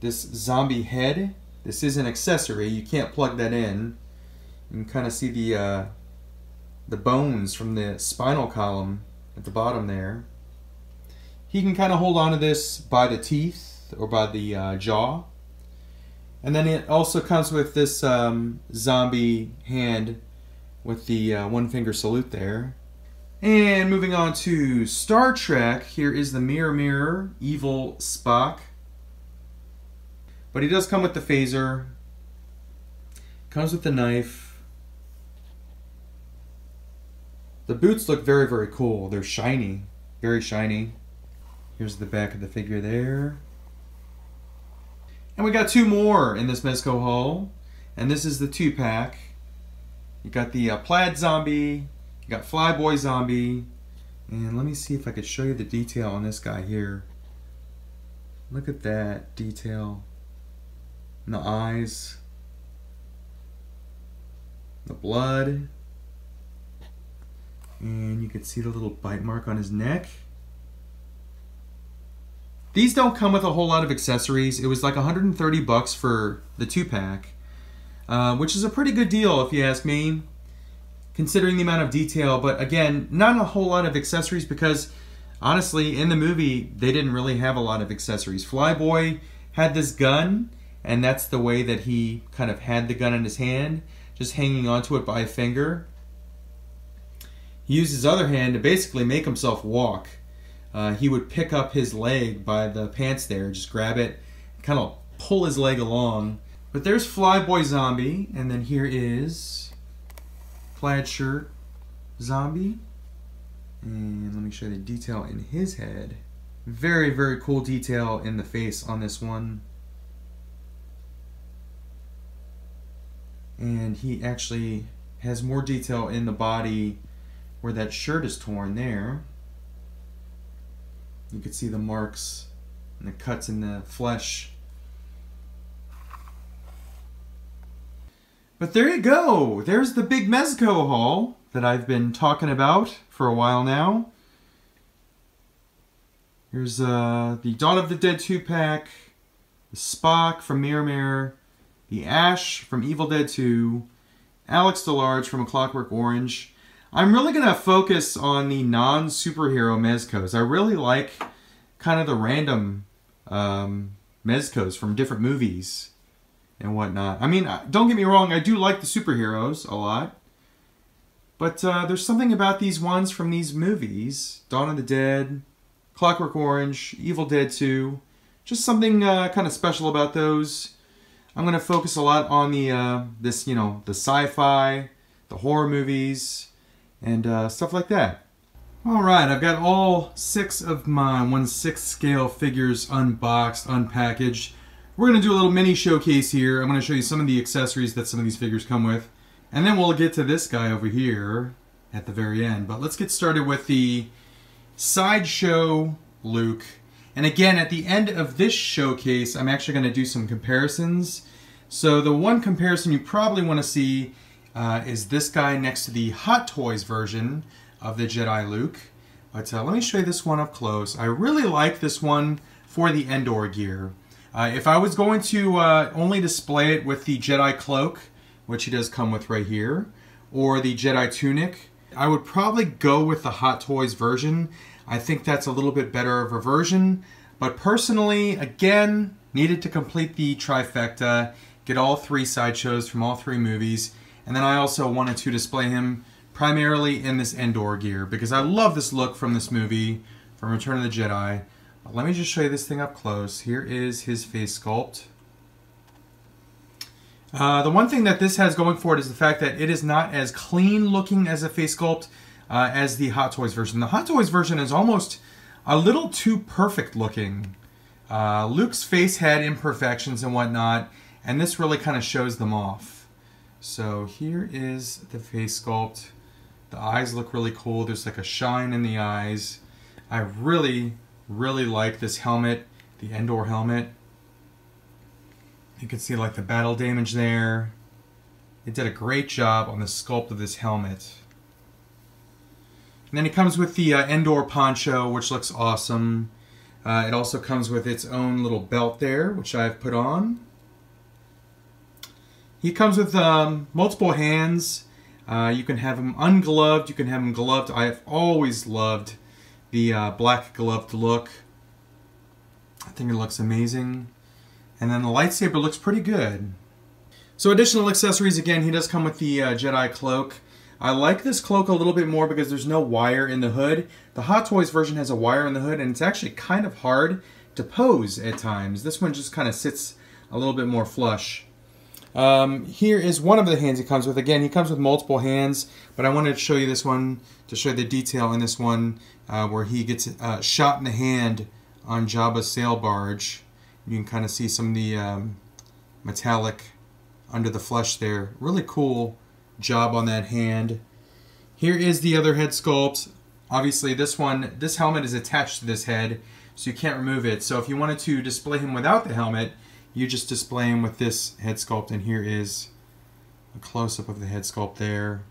this zombie head. This is an accessory. You can't plug that in. You can kind of see the bones from the spinal column at the bottom there. He can kind of hold on to this by the teeth or by the jaw. And then it also comes with this zombie hand with the one finger salute there. And moving on to Star Trek, here is the Mirror Mirror, Evil Spock. But he does come with the phaser, comes with the knife. The boots look very cool. They're shiny, very shiny. Here's the back of the figure there. And we got two more in this Mezco haul. And this is the 2-pack. You got the plaid zombie. You got Flyboy Zombie, and let me see if I could show you the detail on this guy here. Look at that detail and the eyes, the blood, and you can see the little bite mark on his neck. These don't come with a whole lot of accessories. It was like 130 bucks for the 2-pack, which is a pretty good deal if you ask me, considering the amount of detail. But again, not a whole lot of accessories because honestly, in the movie, they didn't really have a lot of accessories. Flyboy had this gun, and that's the way that he kind of had the gun in his hand, just hanging onto it by a finger. He used his other hand to basically make himself walk. He would pick up his leg by the pants there, just grab it, kind of pull his leg along. But there's Flyboy Zombie, and then here is Plaid Shirt Zombie. And let me show you the detail in his head. Very, very cool detail in the face on this one. And he actually has more detail in the body where that shirt is torn there. You can see the marks and the cuts in the flesh. But there you go! There's the big Mezco haul that I've been talking about for a while now. Here's the Dawn of the Dead 2-pack, the Spock from Mirror Mirror, the Ash from Evil Dead 2, Alex DeLarge from A Clockwork Orange. I'm really going to focus on the non-superhero Mezcos. I really like kind of the random Mezcos from different movies and whatnot. I mean, don't get me wrong, I do like the superheroes a lot. But there's something about these ones from these movies, Dawn of the Dead, Clockwork Orange, Evil Dead 2, just something kind of special about those. I'm going to focus a lot on the the sci-fi, the horror movies, and stuff like that. All right, I've got all 6 of my 1/6 scale figures unboxed, unpackaged. We're going to do a little mini showcase here. I'm going to show you some of the accessories that some of these figures come with. And then we'll get to this guy over here at the very end. But let's get started with the Sideshow Luke. And again, at the end of this showcase, I'm actually going to do some comparisons. So the one comparison you probably want to see is this guy next to the Hot Toys version of the Jedi Luke. But let me show you this one up close. I really like this one for the Endor gear. If I was going to only display it with the Jedi Cloak, which he does come with right here, or the Jedi Tunic, I would probably go with the Hot Toys version. I think that's a little bit better of a version, but personally, again, needed to complete the trifecta, get all 3 sideshows from all 3 movies, and then I also wanted to display him primarily in this Endor gear, because I love this look from this movie, from Return of the Jedi. But let me just show you this thing up close. Here is his face sculpt. The one thing that this has going for it is the fact that it is not as clean looking as a face sculpt as the Hot Toys version. The Hot Toys version is almost a little too perfect looking. Luke's face had imperfections and whatnot, and this really kind of shows them off. So here is the face sculpt. The eyes look really cool. There's like a shine in the eyes. I really, really like this helmet, the Endor helmet. You can see like the battle damage there. It did a great job on the sculpt of this helmet. And then it comes with the Endor poncho, which looks awesome. It also comes with its own little belt there, which I've put on. He comes with multiple hands. You can have him ungloved, you can have him gloved. I've always loved the black gloved look. I think it looks amazing. And then the lightsaber looks pretty good. So additional accessories, again, he does come with the Jedi Cloak. I like this cloak a little bit more because there's no wire in the hood. The Hot Toys version has a wire in the hood, and it's actually kind of hard to pose at times. This one just kind of sits a little bit more flush. Here is one of the hands he comes with. Again, he comes with multiple hands, but I wanted to show you this one to show the detail in this one where he gets shot in the hand on Jabba's sail barge. You can kind of see some of the metallic under the flesh there. Really cool job on that hand. Here is the other head sculpt. Obviously this helmet is attached to this head, so you can't remove it. So if you wanted to display him without the helmet, you just display him with this head sculpt, and here is a close-up of the head sculpt there.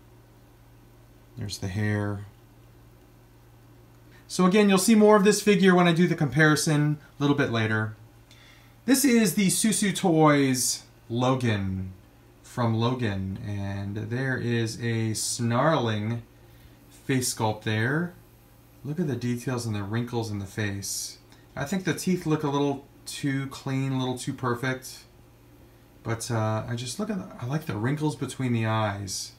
There's the hair. So again, you'll see more of this figure when I do the comparison a little bit later. This is the Susu Toys Logan from Logan, and there is a snarling face sculpt there. Look at the details and the wrinkles in the face. I think the teeth look a little too clean, a little too perfect. But I just look at I like the wrinkles between the eyes.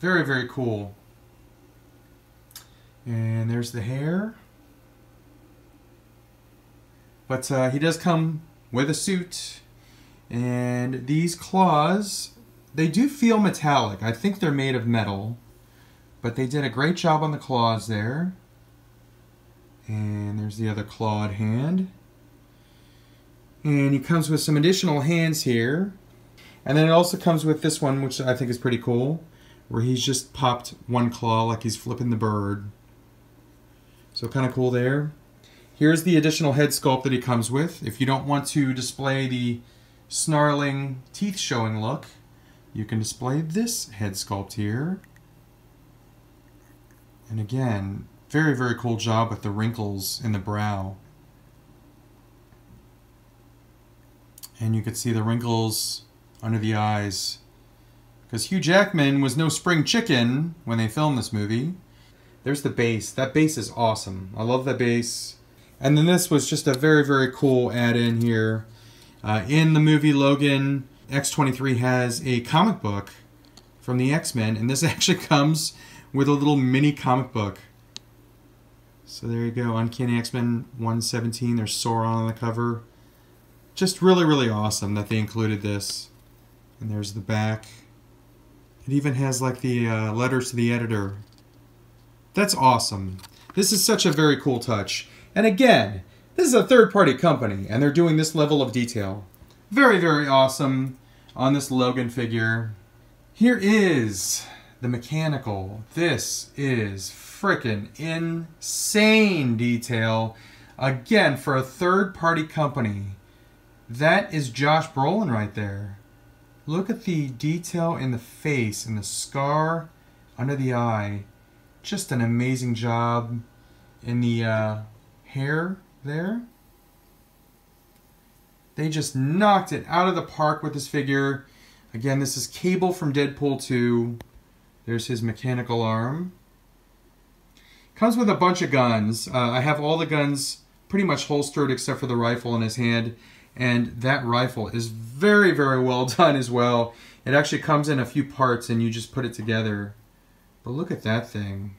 Very, very cool. And there's the hair. But he does come with a suit. And these claws, they do feel metallic. I think they're made of metal. But they did a great job on the claws there. And there's the other clawed hand. And he comes with some additional hands here. And then it also comes with this one, which I think is pretty cool, where he's just popped one claw like he's flipping the bird. So kind of cool there. Here's the additional head sculpt that he comes with. If you don't want to display the snarling, teeth showing look, you can display this head sculpt here. And again, very, very cool job with the wrinkles in the brow. And you could see the wrinkles under the eyes. Because Hugh Jackman was no spring chicken when they filmed this movie. There's the bass. That bass is awesome. I love that bass. And then this was just a very, very cool add-in here. In the movie Logan, X-23 has a comic book from the X-Men. And this actually comes with a little mini comic book. So there you go, Uncanny X-Men 117, there's Sauron on the cover. Just really, really awesome that they included this. And there's the back. It even has like the letters to the editor. That's awesome. This is such a very cool touch. And again, this is a third-party company, and they're doing this level of detail. Very, very awesome on this Logan figure. Here is the mechanical. This is freaking insane detail. Again, for a third-party company. That is Josh Brolin right there. Look at the detail in the face and the scar under the eye. Just an amazing job in the hair there. They just knocked it out of the park with this figure. Again, this is Cable from Deadpool 2. There's his mechanical arm. Comes with a bunch of guns. I have all the guns pretty much holstered except for the rifle in his hand. And that rifle is very, very well done as well. It actually comes in a few parts and you just put it together. But look at that thing.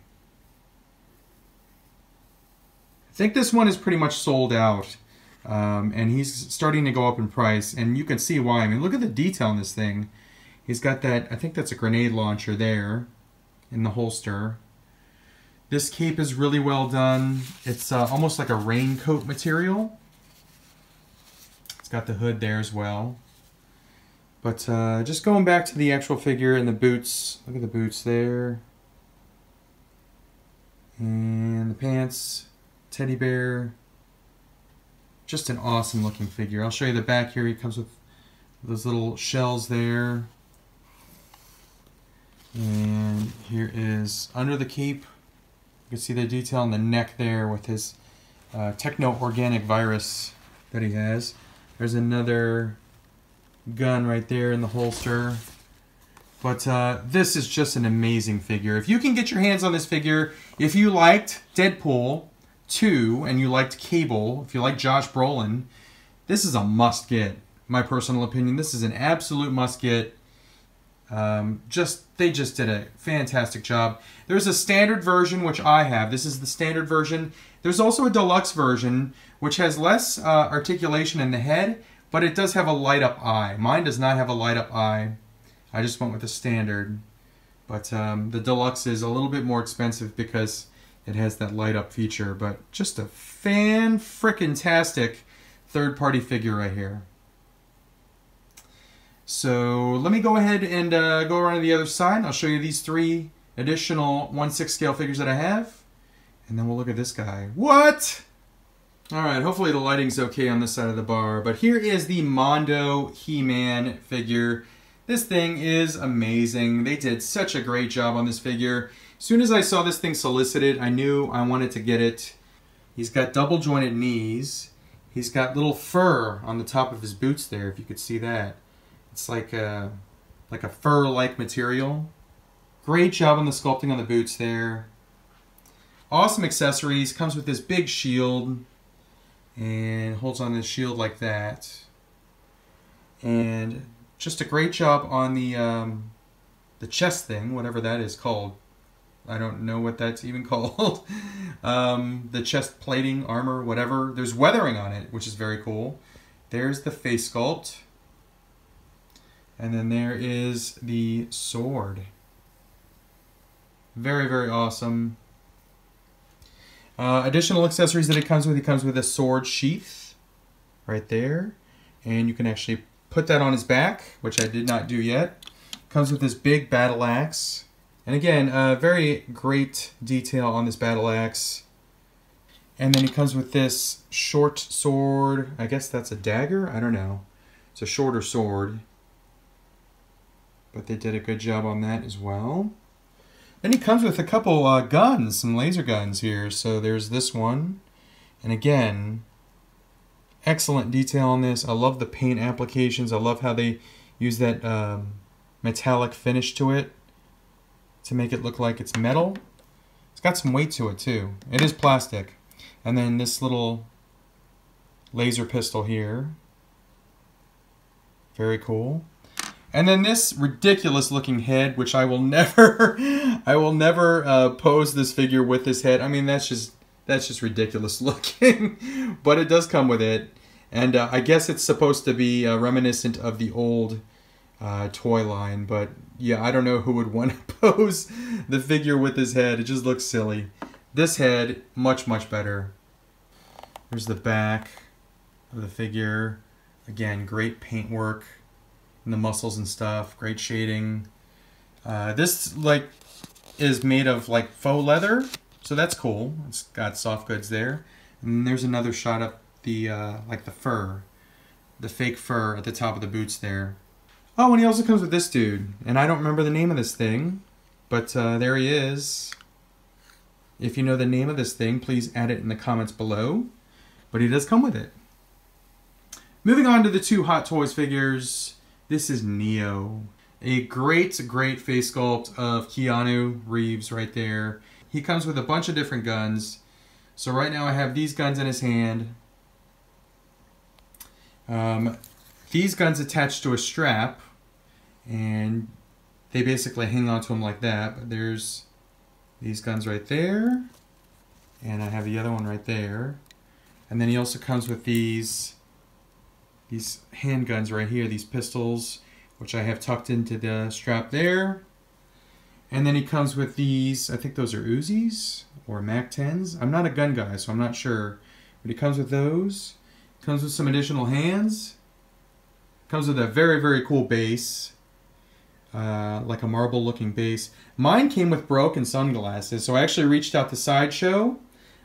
I think this one is pretty much sold out. And he's starting to go up in price. And you can see why. I mean, look at the detail in this thing. He's got that, I think that's a grenade launcher there in the holster. This cape is really well done. It's almost like a raincoat material. It's got the hood there as well. But just going back to the actual figure and the boots. Look at the boots there. And the pants, teddy bear. Just an awesome looking figure. I'll show you the back here. He comes with those little shells there. And here is under the cape. You can see the detail on the neck there with his techno-organic virus that he has. There's another gun right there in the holster. But this is just an amazing figure. If you can get your hands on this figure, if you liked Deadpool 2 and you liked Cable, if you like Josh Brolin, this is a must-get. My personal opinion, this is an absolute must get. They just did a fantastic job. There's a standard version, which I have. This is the standard version. There's also a deluxe version, which has less articulation in the head, but it does have a light-up eye. Mine does not have a light-up eye. I just went with the standard. But the deluxe is a little bit more expensive because it has that light-up feature. But just a fan-frickin-tastic third-party figure right here. So let me go ahead and go around to the other side. I'll show you these three additional 1/6 scale figures that I have. And then we'll look at this guy. What? Alright, hopefully the lighting's okay on this side of the bar, but here is the Mondo He-Man figure. This thing is amazing. They did such a great job on this figure. As soon as I saw this thing solicited, I knew I wanted to get it. He's got double jointed knees. He's got little fur on the top of his boots there, if you could see that. It's like a fur-like material. Great job on the sculpting on the boots there. Awesome accessories. Comes with this big shield and holds on this shield like that. And just a great job on the chest thing, whatever that is called. I don't know what that's even called. The chest plating, armor, whatever. There's weathering on it, which is very cool. There's the face sculpt. And then there is the sword. Very, very awesome. Additional accessories that it comes with a sword sheath right there. And you can actually put that on his back, which I did not do yet. Comes with this big battle axe. And again, very great detail on this battle axe. And then it comes with this short sword. I guess that's a dagger? I don't know. It's a shorter sword. But they did a good job on that as well. Then he comes with a couple guns, some laser guns here. So there's this one. And again, excellent detail on this. I love the paint applications. I love how they use that metallic finish to it to make it look like it's metal. It's got some weight to it too. It is plastic. And then this little laser pistol here. Very cool. And then this ridiculous looking head, which I will never pose this figure with this head. I mean, that's just ridiculous looking, but it does come with it. And I guess it's supposed to be reminiscent of the old toy line, but yeah, I don't know who would want to pose the figure with his head. It just looks silly. This head, much, much better. There's the back of the figure. Again, great paintwork and the muscles and stuff. Great shading. This like is made of like faux leather, so that's cool. It's got soft goods there. And there's another shot of the like the fur, the fake fur at the top of the boots there. Oh, and he also comes with this dude, and I don't remember the name of this thing, but there he is. If you know the name of this thing, please add it in the comments below, but he does come with it. Moving on to the two Hot Toys figures, this is Neo. A great, great face sculpt of Keanu Reeves right there. He comes with a bunch of different guns, so right now I have these guns in his hand. These guns attach to a strap, and they basically hang on to him like that. But there's these guns right there, and I have the other one right there. And then he also comes with these handguns right here, these pistols, which I have tucked into the strap there. And then he comes with these, I think those are Uzis or Mac-10s. I'm not a gun guy, so I'm not sure. But he comes with those. Comes with some additional hands. Comes with a very, very cool base, like a marble-looking base. Mine came with broken sunglasses, so I actually reached out to Sideshow.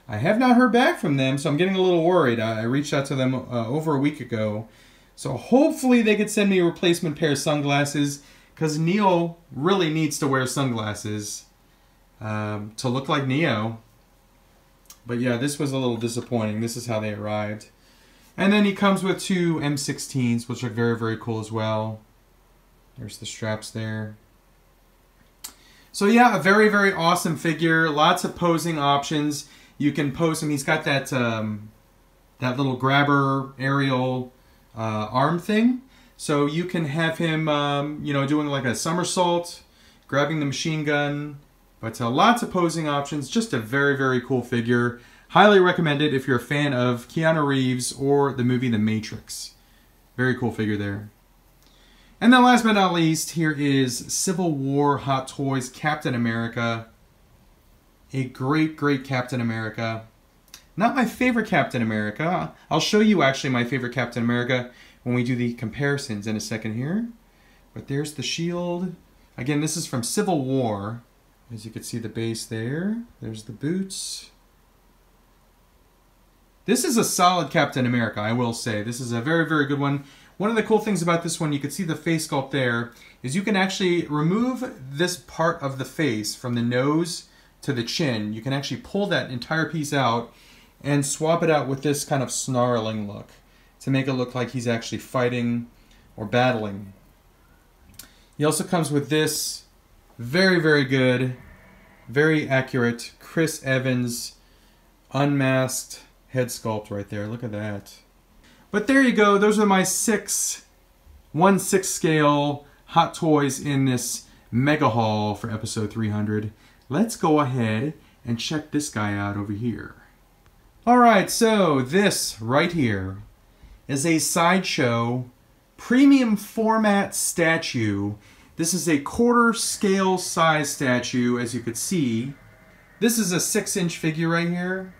I have not heard back from them, so I'm getting a little worried. I reached out to them over a week ago, so hopefully they could send me a replacement pair of sunglasses, because Neo really needs to wear sunglasses to look like Neo. But yeah, this was a little disappointing. This is how they arrived. And then he comes with two M16s, which are very, very cool as well. There's the straps there. So yeah, a very, very awesome figure. Lots of posing options. You can pose him. He's got that that little grabber aerial arm thing. So you can have him, you know, doing like a somersault, grabbing the machine gun. But lots of posing options. Just a very, very cool figure. Highly recommend it if you're a fan of Keanu Reeves or the movie The Matrix. Very cool figure there. And then last but not least, here is Civil War Hot Toys Captain America. A great, great Captain America. Not my favorite Captain America. I'll show you actually my favorite Captain America when we do the comparisons in a second here. But there's the shield. Again, this is from Civil War. As you can see the base there. There's the boots. This is a solid Captain America, I will say. This is a very, very good one. One of the cool things about this one, you can see the face sculpt there, is you can actually remove this part of the face from the nose to the chin. You can actually pull that entire piece out and swap it out with this kind of snarling look to make it look like he's actually fighting or battling. He also comes with this very, very good, very accurate Chris Evans unmasked head sculpt right there. Look at that. But there you go. Those are my 6/1/6 scale Hot Toys in this mega haul for episode 300. Let's go ahead and check this guy out over here. Alright, so this right here is a Sideshow premium format statue. This is a quarter scale size statue, as you could see. This is a 6-inch figure right here.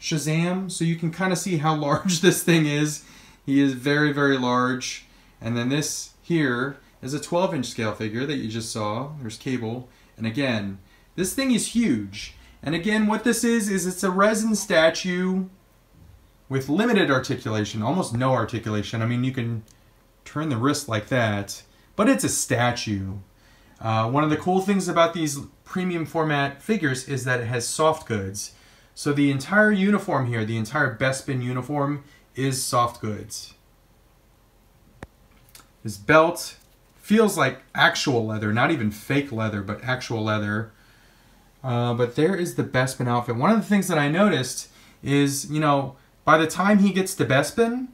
Shazam, so you can kind of see how large this thing is. He is very, very large. And then this here is a 12-inch scale figure that you just saw. There's Cable. And again, this thing is huge. And again, what this is it's a resin statue with limited articulation, almost no articulation. I mean, you can turn the wrist like that, but it's a statue. One of the cool things about these premium format figures is that it has soft goods. So the entire uniform here, the entire Bespin uniform, is soft goods. His belt feels like actual leather, not even fake leather, but actual leather. But there is the Bespin outfit. One of the things that I noticed is, you know, by the time he gets to Bespin,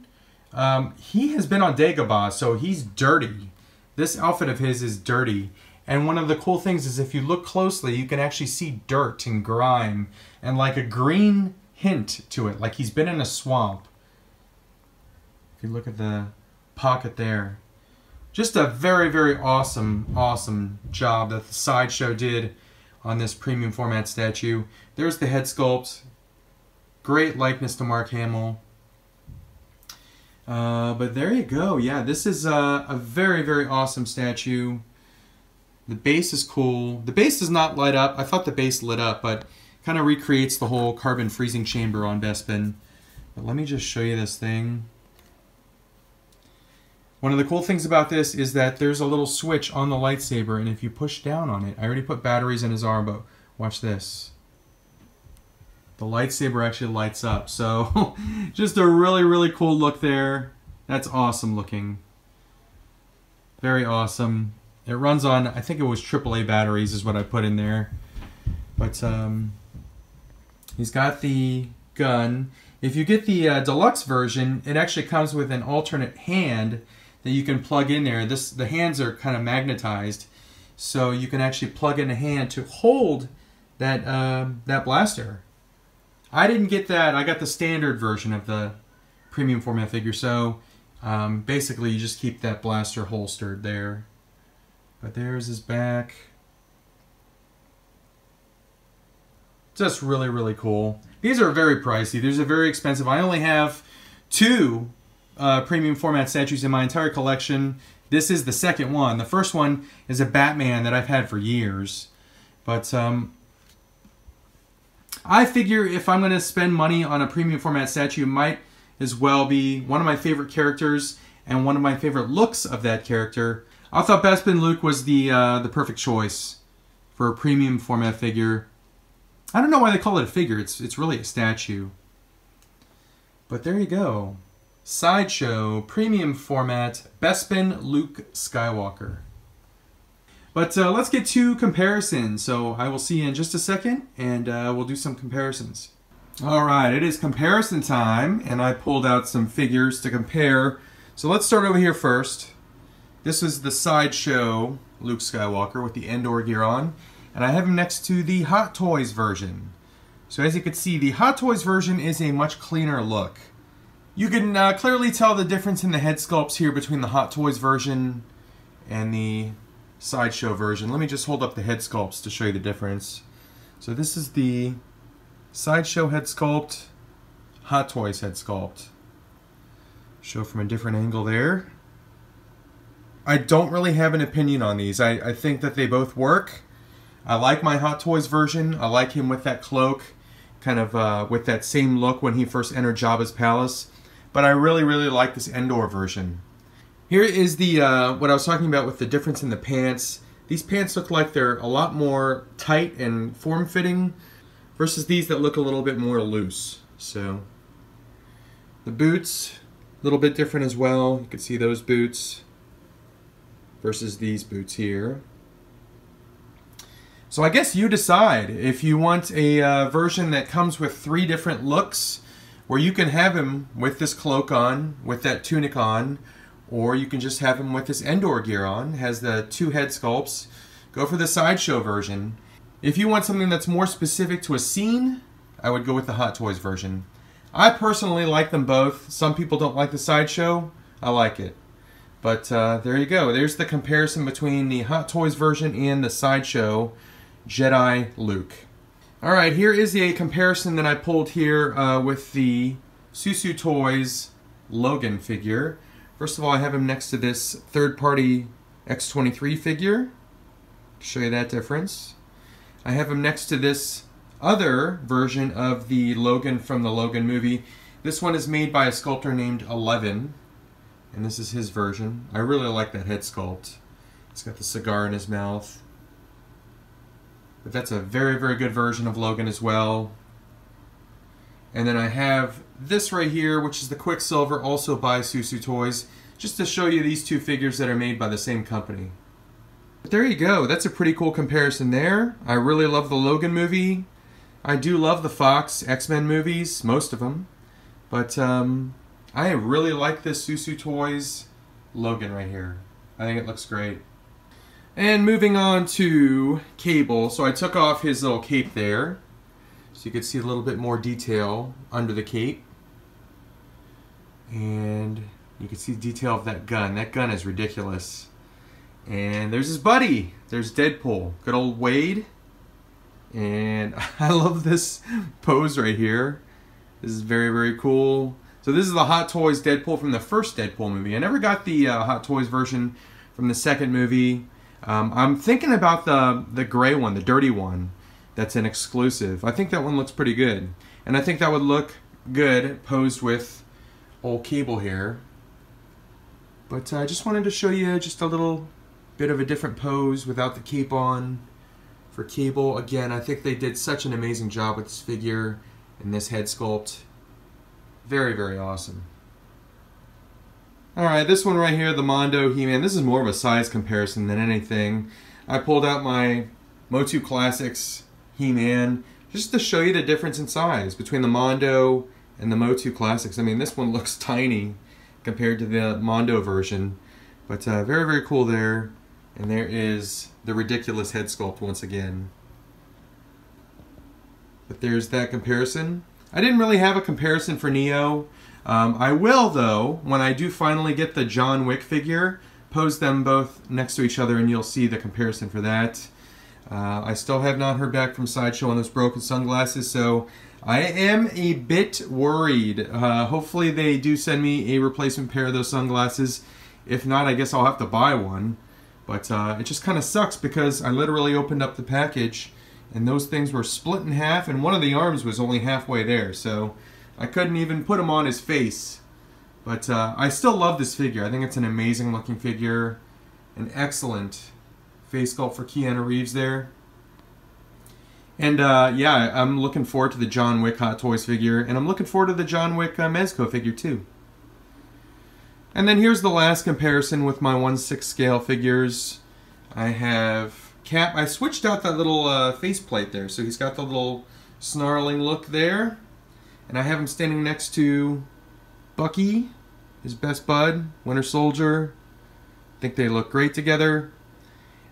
he has been on Dagobah, so he's dirty. This outfit of his is dirty. And one of the cool things is if you look closely, you can actually see dirt and grime and like a green hint to it, like he's been in a swamp. If you look at the pocket there. Just a very, very awesome, awesome job that the Sideshow did on this premium format statue. There's the head sculpt. Great likeness to Mark Hamill. But there you go. Yeah, this is a very, very awesome statue. The base is cool. The base does not light up. I thought the base lit up, but kind of recreates the whole carbon freezing chamber on Bespin. But let me just show you this thing. One of the cool things about this is that there's a little switch on the lightsaber, and if you push down on it, I already put batteries in his arm, but watch this. The lightsaber actually lights up. So just a really, really cool look there. That's awesome looking. Very awesome. It runs on, I think it was AAA batteries is what I put in there. But he's got the gun. If you get the deluxe version, it actually comes with an alternate hand that you can plug in there. The hands are kind of magnetized, so you can actually plug in a hand to hold that, that blaster. I didn't get that. I got the standard version of the premium format figure, so basically you just keep that blaster holstered there. But there's his back. Just really, really cool. These are very pricey. These are very expensive. I only have two premium format statues in my entire collection. This is the second one. The first one is a Batman that I've had for years. But I figure if I'm going to spend money on a premium format statue, it might as well be one of my favorite characters and one of my favorite looks of that character. I thought Bespin Luke was the perfect choice for a premium format figure. I don't know why they call it a figure. It's really a statue. But there you go. Sideshow, premium format, Bespin Luke Skywalker. But let's get to comparisons. So I will see you in just a second, and we'll do some comparisons. All right, it is comparison time, and I pulled out some figures to compare. So let's start over here first. This is the Sideshow Luke Skywalker with the Endor gear on, and I have him next to the Hot Toys version. So as you can see, the Hot Toys version is a much cleaner look. You can clearly tell the difference in the head sculpts here between the Hot Toys version and the Sideshow version. Let me just hold up the head sculpts to show you the difference. So this is the Sideshow head sculpt, Hot Toys head sculpt. Show from a different angle there. I don't really have an opinion on these. I think that they both work. I like my Hot Toys version. I like him with that cloak. kind of with that same look when he first entered Jabba's palace. But I really, really like this Endor version. Here is the what I was talking about with the difference in the pants. These pants look like they're a lot more tight and form-fitting versus these that look a little bit more loose. So the boots, a little bit different as well. You can see those boots versus these boots here. So I guess you decide if you want a version that comes with three different looks, where you can have him with this cloak on, with that tunic on, or you can just have him with this Endor gear on. It has the two head sculpts. Go for the Sideshow version. If you want something that's more specific to a scene, I would go with the Hot Toys version. I personally like them both. Some people don't like the Sideshow. I like it. But there you go. There's the comparison between the Hot Toys version and the Sideshow Jedi Luke. Alright, here is a comparison that I pulled here with the Susu Toys Logan figure. First of all, I have him next to this third-party X-23 figure. Show you that difference. I have him next to this other version of the Logan from the Logan movie. This one is made by a sculptor named Eleven, and this is his version. I really like that head sculpt. He's got the cigar in his mouth. But that's a very, very good version of Logan as well. And then I have this right here, which is the Quicksilver, also by Susu Toys, just to show you these two figures that are made by the same company. But there you go. That's a pretty cool comparison there. I really love the Logan movie. I do love the Fox X-Men movies, most of them. But I really like this Susu Toys Logan right here. I think it looks great. And moving on to Cable. So I took off his little cape there, so you could see a little bit more detail under the cape. And you can see the detail of that gun. That gun is ridiculous. And there's his buddy. There's Deadpool. Good old Wade. And I love this pose right here. This is very, very cool. So this is the Hot Toys Deadpool from the first Deadpool movie. I never got the Hot Toys version from the second movie. I'm thinking about the gray one, the dirty one, that's an exclusive. I think that one looks pretty good. And I think that would look good posed with old Cable here. But I just wanted to show you just a little bit of a different pose without the cape on for Cable. Again, I think they did such an amazing job with this figure and this head sculpt. Very, very awesome. Alright, this one right here, the Mondo He-Man, this is more of a size comparison than anything. I pulled out my Motu Classics He-Man just to show you the difference in size between the Mondo and the Motu Classics. I mean, this one looks tiny compared to the Mondo version, but very, very cool there. And there is the ridiculous head sculpt once again. But there's that comparison. I didn't really have a comparison for Neo. I will, though, when I do finally get the John Wick figure, pose them both next to each other and you'll see the comparison for that. I still have not heard back from Sideshow on those broken sunglasses, so I am a bit worried. Hopefully they do send me a replacement pair of those sunglasses. If not, I guess I'll have to buy one. But it just kind of sucks because I literally opened up the package and those things were split in half and one of the arms was only halfway there, so I couldn't even put him on his face. But I still love this figure. I think it's an amazing looking figure. An excellent face sculpt for Keanu Reeves there. And yeah, I'm looking forward to the John Wick Hot Toys figure. And I'm looking forward to the John Wick Mezco figure too. And then here's the last comparison with my 1/6 scale figures. I have Cap. I switched out that little faceplate there. So he's got the little snarling look there. And I have him standing next to Bucky, his best bud, Winter Soldier. I think they look great together.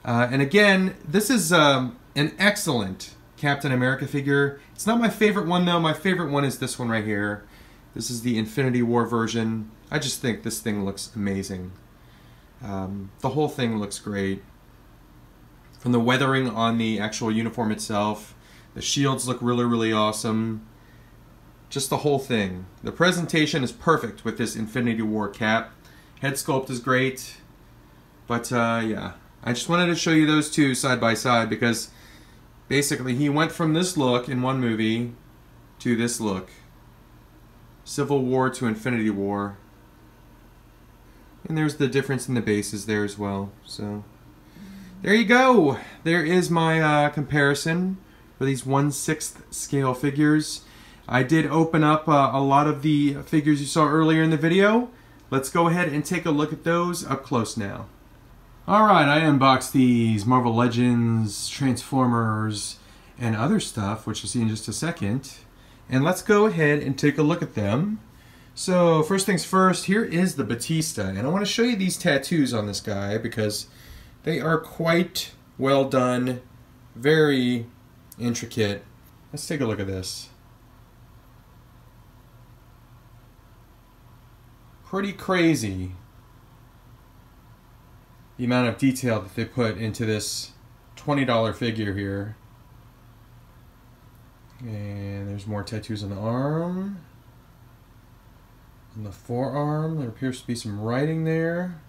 And again, this is an excellent Captain America figure. It's not my favorite one, though. My favorite one is this one right here. This is the Infinity War version. I just think this thing looks amazing. The whole thing looks great. From the weathering on the actual uniform itself, the shields look really, really awesome. Just the whole thing. The presentation is perfect with this Infinity War Cap. Head sculpt is great. But yeah, I just wanted to show you those two side by side because basically he went from this look in one movie to this look. Civil War to Infinity War. And there's the difference in the bases there as well. So there you go. There is my comparison for these 1/6 scale figures. I did open up a lot of the figures you saw earlier in the video. Let's go ahead and take a look at those up close now. Alright, I unboxed these Marvel Legends, Transformers, and other stuff, which you'll see in just a second. And let's go ahead and take a look at them. So, first things first, here is the Batista. And I want to show you these tattoos on this guy because they are quite well done, very intricate. Let's take a look at this. Pretty crazy the amount of detail that they put into this $20 figure here. And there's more tattoos on the arm. On the forearm, there appears to be some writing there.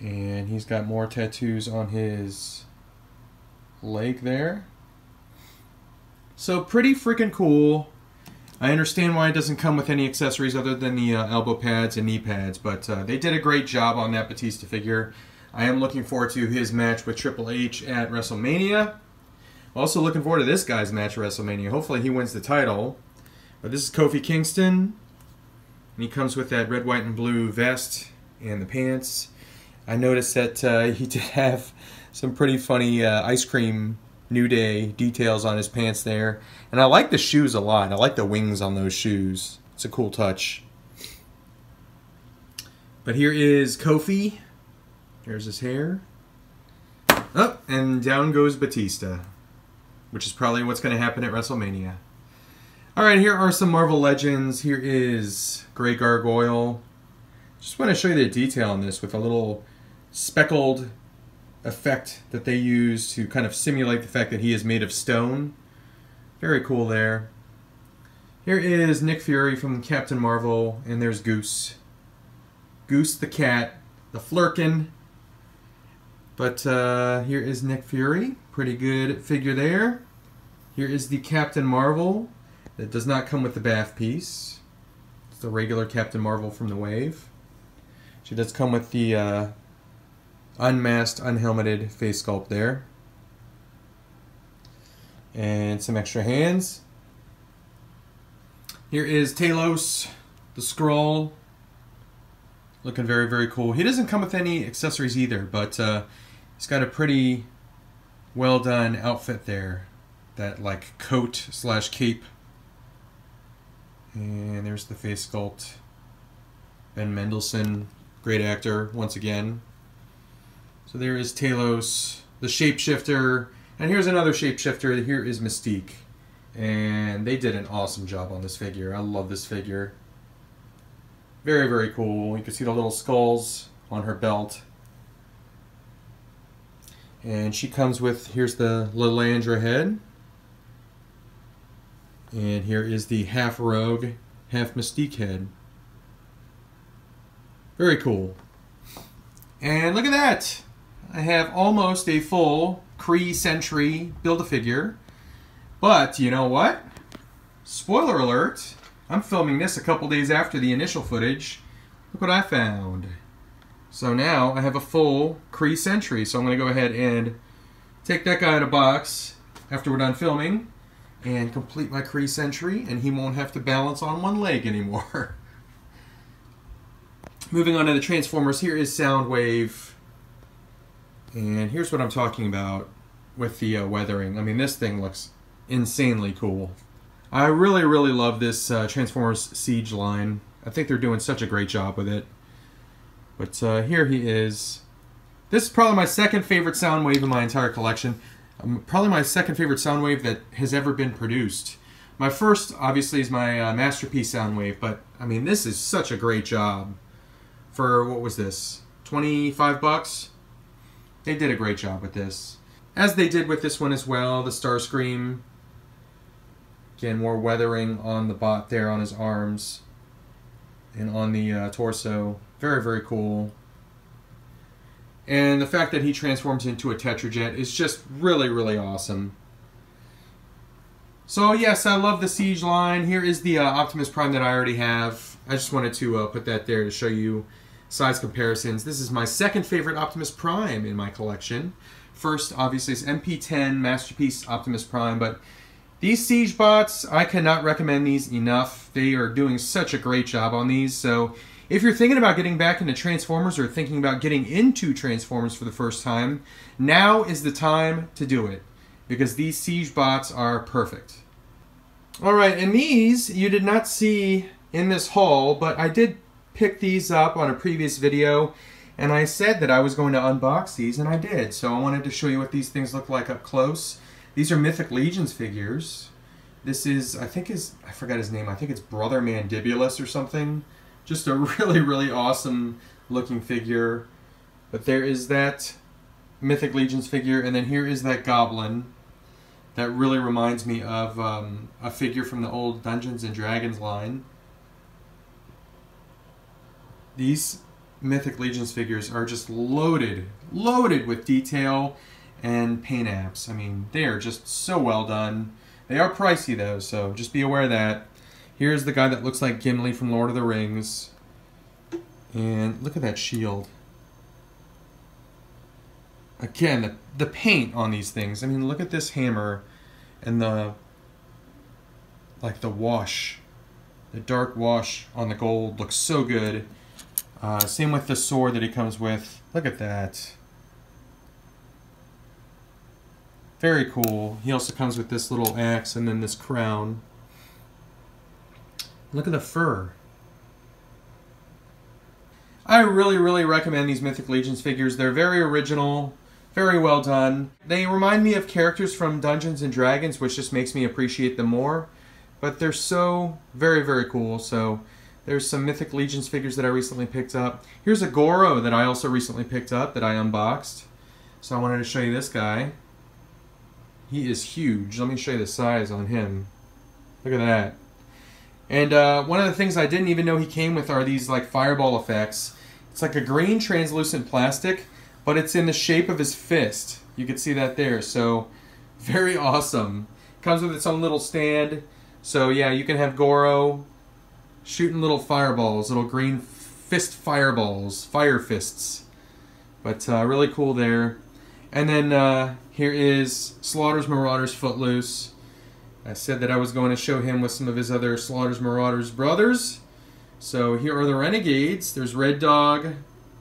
And he's got more tattoos on his leg there. So pretty freaking cool. I understand why it doesn't come with any accessories other than the elbow pads and knee pads, but they did a great job on that Batista figure. I am looking forward to his match with Triple H at WrestleMania. Also looking forward to this guy's match at WrestleMania. Hopefully he wins the title. But this is Kofi Kingston, and he comes with that red, white, and blue vest and the pants. I noticed that he did have some pretty funny ice cream New Day details on his pants there. And I like the shoes a lot. I like the wings on those shoes. It's a cool touch. But here is Kofi. There's his hair. Oh, and down goes Batista, which is probably what's going to happen at WrestleMania. Alright, here are some Marvel Legends. Here is Grey Gargoyle. Just want to show you the detail on this with a little speckled effect that they use to kind of simulate the fact that he is made of stone. Very cool there. Here is Nick Fury from Captain Marvel, and there's Goose. Goose the cat, the Flurkin. But here is Nick Fury. Pretty good figure there. Here is the Captain Marvel that does not come with the bath piece. It's the regular Captain Marvel from the Wave. She does come with the unmasked, unhelmeted face sculpt there. And some extra hands. Here is Talos, the Skrull. Looking very, very cool. He doesn't come with any accessories either, but he's got a pretty well done outfit there. That like coat slash cape. And there's the face sculpt. Ben Mendelsohn, great actor once again. So there is Talos, the shapeshifter, and here's another shapeshifter. Here is Mystique, and they did an awesome job on this figure. I love this figure. Very, very cool. You can see the little skulls on her belt. And she comes with, here's the Lilandra head. And here is the half Rogue, half Mystique head. Very cool. And look at that! I have almost a full Kree Sentry Build-A-Figure. But, you know what? Spoiler alert! I'm filming this a couple days after the initial footage. Look what I found. So now I have a full Kree Sentry. So I'm going to go ahead and take that guy out of the box after we're done filming and complete my Kree Sentry, and he won't have to balance on one leg anymore. Moving on to the Transformers, here is Soundwave. And here's what I'm talking about with the weathering. I mean, this thing looks insanely cool. I really, really love this Transformers Siege line. I think they're doing such a great job with it. But here he is. This is probably my second favorite Soundwave in my entire collection. Probably my second favorite Soundwave that has ever been produced. My first, obviously, is my Masterpiece Soundwave, but, I mean, this is such a great job. For, what was this, 25 bucks? They did a great job with this. As they did with this one as well, the Starscream. Again, more weathering on the bot there on his arms and on the torso. Very, very cool. And the fact that he transforms into a Tetrajet is just really, really awesome. So yes, I love the Siege line. Here is the Optimus Prime that I already have. I just wanted to put that there to show you size comparisons. This is my second favorite Optimus Prime in my collection. First, obviously, is MP10 Masterpiece Optimus Prime, but these Siege bots, I cannot recommend these enough. They are doing such a great job on these, so if you're thinking about getting back into Transformers or thinking about getting into Transformers for the first time, now is the time to do it, because these Siege bots are perfect. Alright, and these you did not see in this haul, but I did pick these up on a previous video, and I said that I was going to unbox these, and I did, so I wanted to show you what these things look like up close. These are Mythic Legions figures. This is, I forgot his name, I think it's Brother Mandibulus or something. Just a really, really awesome looking figure. But there is that Mythic Legions figure, and then here is that Goblin. That really reminds me of a figure from the old Dungeons and Dragons line. These Mythic Legions figures are just loaded, loaded with detail and paint apps. I mean, they are just so well done. They are pricey though, so just be aware of that. Here's the guy that looks like Gimli from Lord of the Rings. And look at that shield. Again, the paint on these things. I mean, look at this hammer and the, like the wash, the dark wash on the gold looks so good. Same with the sword that he comes with. Look at that. Very cool. He also comes with this little axe and then this crown. Look at the fur. I really, really recommend these Mythic Legions figures. They're very original, very well done. They remind me of characters from Dungeons and Dragons, which just makes me appreciate them more. But they're so very, very cool. So there's some Mythic Legions figures that I recently picked up. Here's a Goro that I also recently picked up that I unboxed. So I wanted to show you this guy. He is huge. Let me show you the size on him. Look at that. And one of the things I didn't even know he came with are these like fireball effects. It's like a green translucent plastic, but it's in the shape of his fist. You can see that there. So very awesome. Comes with its own little stand. So yeah, you can have Goro shooting little fireballs, little green fist fireballs, fire fists. But really cool there. And then here is Slaughter's Marauders Footloose. I said that I was going to show him with some of his other Slaughter's Marauders brothers. So here are the Renegades. There's Red Dog,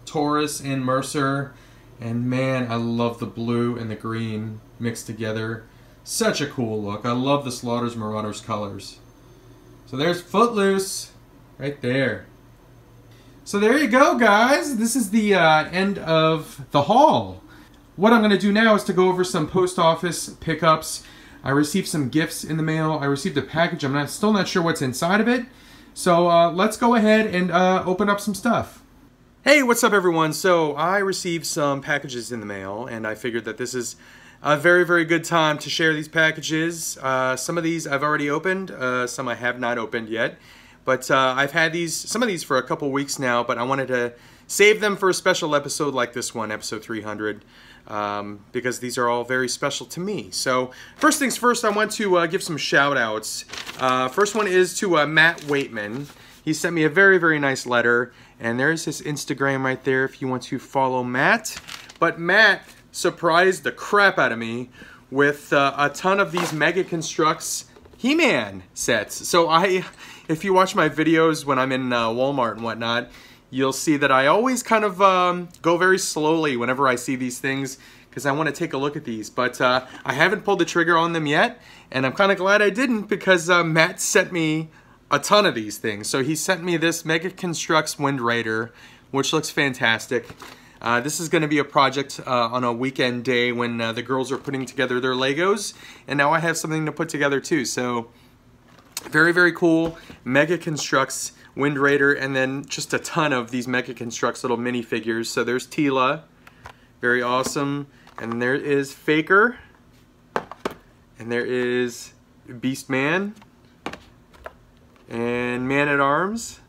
Taurus, and Mercer. And man, I love the blue and the green mixed together. Such a cool look. I love the Slaughter's Marauders colors. So there's Footloose right there. So there you go, guys. This is the end of the haul. What I'm going to do now is to go over some post office pickups. I received some gifts in the mail. I received a package. I'm still not sure what's inside of it. So let's go ahead and open up some stuff. Hey, what's up, everyone? So I received some packages in the mail, and I figured that this is a very, very good time to share these packages. Some of these I've already opened. Some I have not opened yet. But I've had these, some of these for a couple weeks now, but I wanted to save them for a special episode like this one, episode 300, because these are all very special to me. So first things first, I want to give some shout outs. First one is to Matt Waitman. He sent me a very, very nice letter, and there's his Instagram right there if you want to follow Matt. But Matt surprised the crap out of me with a ton of these Mega Constructs He-Man sets. So if you watch my videos when I'm in Walmart and whatnot, you'll see that I always kind of go very slowly whenever I see these things because I want to take a look at these. But I haven't pulled the trigger on them yet, and I'm kind of glad I didn't because Matt sent me a ton of these things. So he sent me this Mega Constructs Wind Raider, which looks fantastic. This is going to be a project on a weekend day when the girls are putting together their Legos, and now I have something to put together too. So very, very cool Mega Constructs Wind Raider, and then just a ton of these Mega Constructs little minifigures. So there's Tila, very awesome, and there is Faker, and there is Beastman, and Man-at-Arms,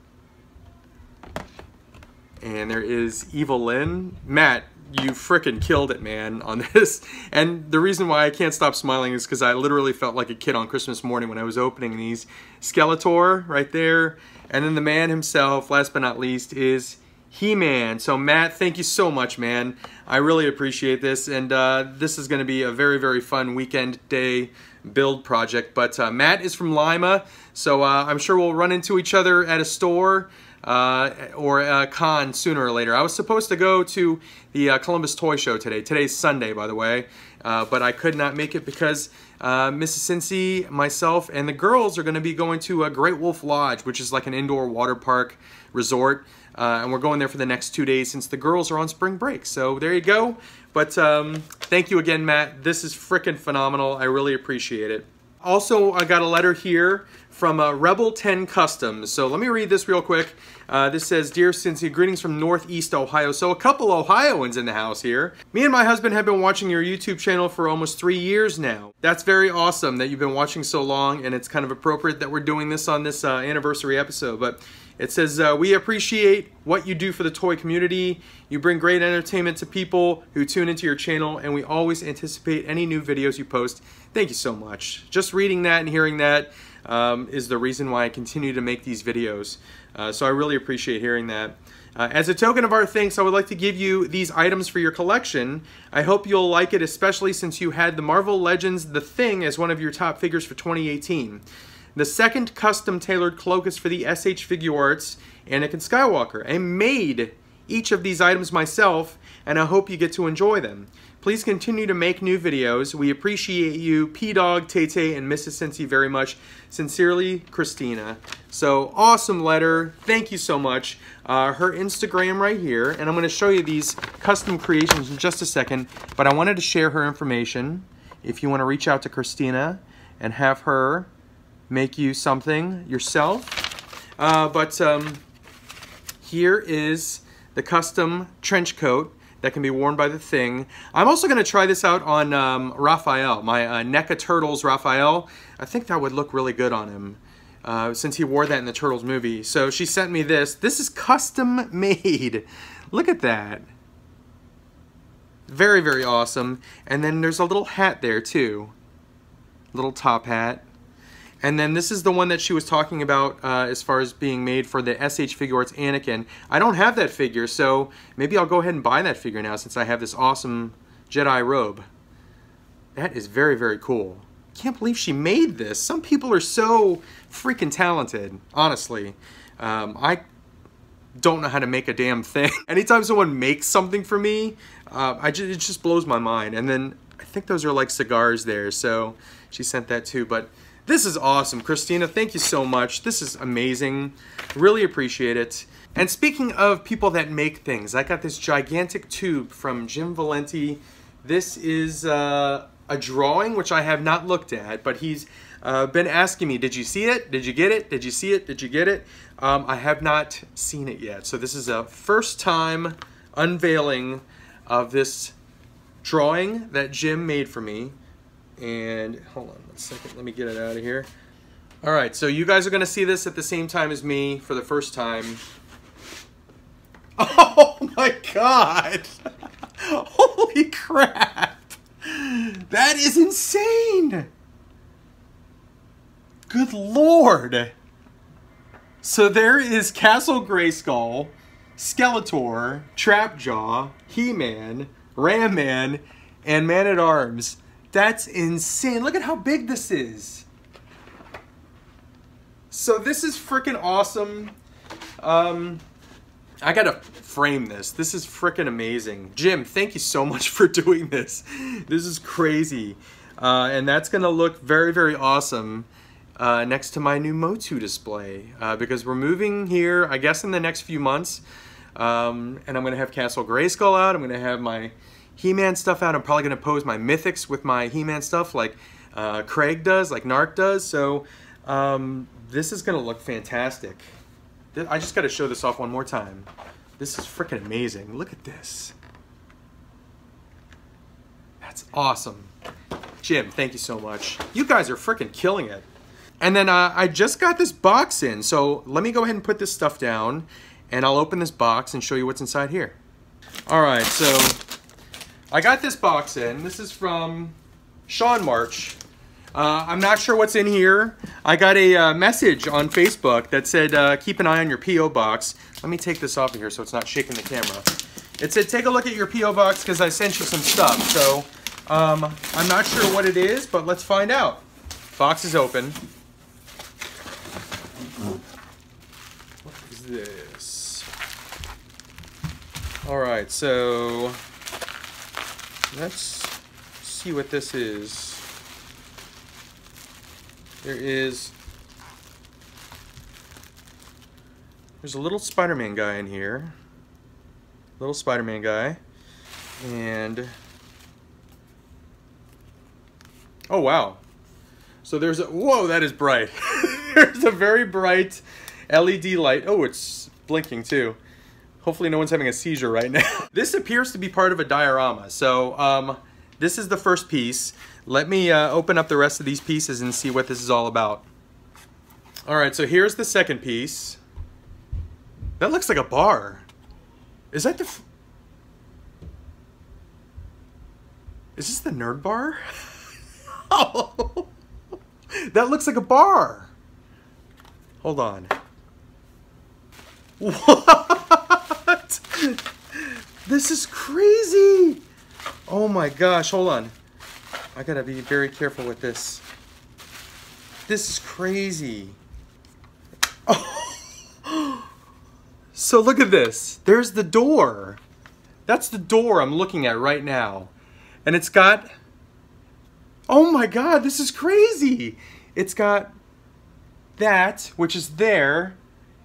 and there is Evil Lyn. Matt, you frickin' killed it, man, on this. And the reason why I can't stop smiling is because I literally felt like a kid on Christmas morning when I was opening these. Skeletor right there. And then the man himself, last but not least, is He-Man. So Matt, thank you so much, man. I really appreciate this, and this is going to be a very, very fun weekend day build project. But Matt is from Lima, so I'm sure we'll run into each other at a store or a con sooner or later. I was supposed to go to the Columbus Toy Show today. Today's Sunday, by the way, but I could not make it because Mrs. Cincy, myself, and the girls are going to be going to Great Wolf Lodge, which is like an indoor water park resort. And we're going there for the next 2 days since the girls are on spring break. So there you go. But thank you again, Matt. This is frickin' phenomenal. I really appreciate it. Also, I got a letter here from Rebel 10 Customs. So let me read this real quick. This says, Dear Cincy, greetings from Northeast Ohio. So a couple Ohioans in the house here. Me and my husband have been watching your YouTube channel for almost 3 years now. That's very awesome that you've been watching so long, and it's kind of appropriate that we're doing this on this anniversary episode. But it says, we appreciate what you do for the toy community. You bring great entertainment to people who tune into your channel, and we always anticipate any new videos you post. Thank you so much. Just reading that and hearing that is the reason why I continue to make these videos. So I really appreciate hearing that. As a token of our thanks, I would like to give you these items for your collection. I hope you'll like it, especially since you had the Marvel Legends The Thing as one of your top figures for 2018. The second custom-tailored cloak is for the SH Figure Arts Anakin Skywalker. I made each of these items myself, and I hope you get to enjoy them. Please continue to make new videos. We appreciate you, P-Dog, Tay-Tay, and Mrs. Cincy very much. Sincerely, Christina. So, awesome letter. Thank you so much. Her Instagram right here, and I'm going to show you these custom creations in just a second, but I wanted to share her information. If you want to reach out to Christina and have her make you something yourself. Here is the custom trench coat that can be worn by The Thing. I'm also gonna try this out on Raphael, my NECA Turtles Raphael. I think that would look really good on him since he wore that in the Turtles movie. So she sent me this. This is custom made. Look at that. Very, very awesome. And then there's a little hat there too. Little top hat. And then this is the one that she was talking about as far as being made for the SH Figure Arts Anakin. I don't have that figure, so maybe I'll go ahead and buy that figure now since I have this awesome Jedi robe. That is very, very cool. Can't believe she made this. Some people are so freaking talented, honestly. I don't know how to make a damn thing. Anytime someone makes something for me, it just blows my mind. And then I think those are like cigars there, so she sent that too, but this is awesome, Christina. Thank you so much. This is amazing. Really appreciate it. And speaking of people that make things, I got this gigantic tube from Jim Valenti. This is a drawing, which I have not looked at, but he's been asking me, did you see it? Did you get it? Did you see it? Did you get it? I have not seen it yet. So this is a first time unveiling of this drawing that Jim made for me. And hold on 1 second, let me get it out of here. All right, so you guys are gonna see this at the same time as me for the first time. Oh my God. Holy crap. That is insane. Good Lord. So there is Castle Grayskull, Skeletor, Trapjaw, He-Man, Ram Man, and Man-at-Arms. That's insane. Look at how big this is. So this is freaking awesome. I gotta frame this. This is freaking amazing. Jim, thank you so much for doing this. This is crazy. And that's gonna look very, very awesome next to my new MOTU display because we're moving here, I guess, in the next few months. And I'm gonna have Castle Grayskull out. I'm gonna have my He-Man stuff out. I'm probably going to pose my mythics with my He-Man stuff like Craig does, like Narc does. So this is going to look fantastic. I just got to show this off one more time. This is freaking amazing. Look at this. That's awesome. Jim, thank you so much. You guys are freaking killing it. And then I just got this box in. So let me go ahead and put this stuff down and I'll open this box and show you what's inside here. All right, so I got this box in. This is from Sean March. I'm not sure what's in here. I got a message on Facebook that said, keep an eye on your P.O. box. Let me take this off of here so it's not shaking the camera. It said, take a look at your P.O. box because I sent you some stuff. So I'm not sure what it is, but let's find out. Box is open. What is this? All right, so let's see what this is. There's a little Spider-Man guy in here. Little Spider-Man guy. And, oh wow. So there's a, whoa, that is bright. There's a very bright LED light. Oh, it's blinking too. Hopefully no one's having a seizure right now. This appears to be part of a diorama. So, this is the first piece. Let me open up the rest of these pieces and see what this is all about. All right, so here's the second piece. That looks like a bar. Is that the... Is this the nerd bar? Oh! That looks like a bar. Hold on. What? This is crazy! Oh my gosh, hold on. I gotta be very careful with this. This is crazy. Oh. So look at this. There's the door. That's the door I'm looking at right now. And it's got, oh my God, this is crazy. It's got that, which is there.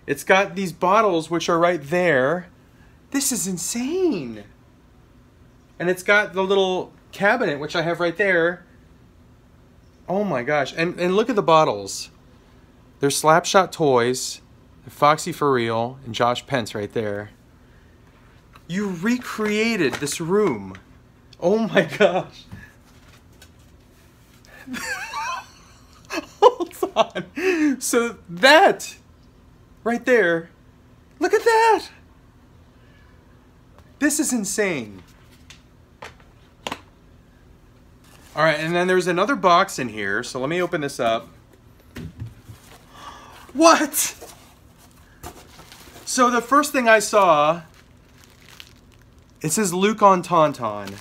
It's got these bottles, which are right there. This is insane. And it's got the little cabinet, which I have right there. Oh my gosh. And look at the bottles. There's Slapshot Toys, Foxy For Real, and Josh Pence right there. You recreated this room. Oh my gosh. Hold on. So that, right there. Look at that. This is insane. All right, and then there's another box in here, so let me open this up. What? So the first thing I saw, it says Luke on Tauntaun.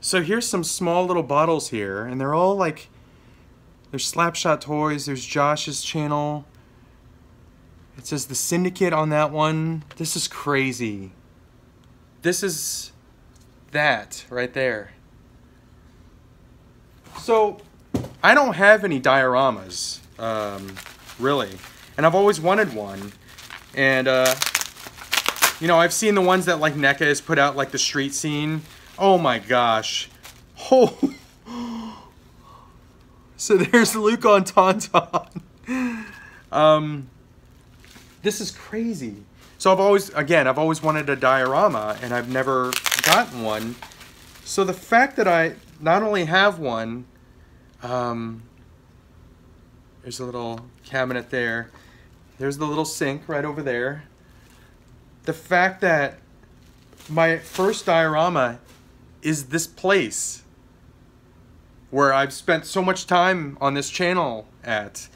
So here's some small little bottles here, and they're all like, there's Slapshot Toys, there's Josh's channel. It says The Syndicate on that one. This is crazy. This is that right there. So, I don't have any dioramas, really, and I've always wanted one, and, you know, I've seen the ones that, like, NECA has put out, like, the street scene. Oh, my gosh. Oh. So, there's Luke on Tauntaun. This is crazy. So, I've always wanted a diorama, and I've never gotten one. So, the fact that I not only have one, there's a little cabinet there. There's the little sink right over there. The fact that my first diorama is this place where I've spent so much time on this channel at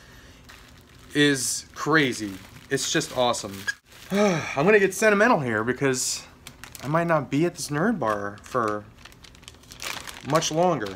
is crazy. It's just awesome. I'm gonna get sentimental here because I might not be at this nerd bar for much longer.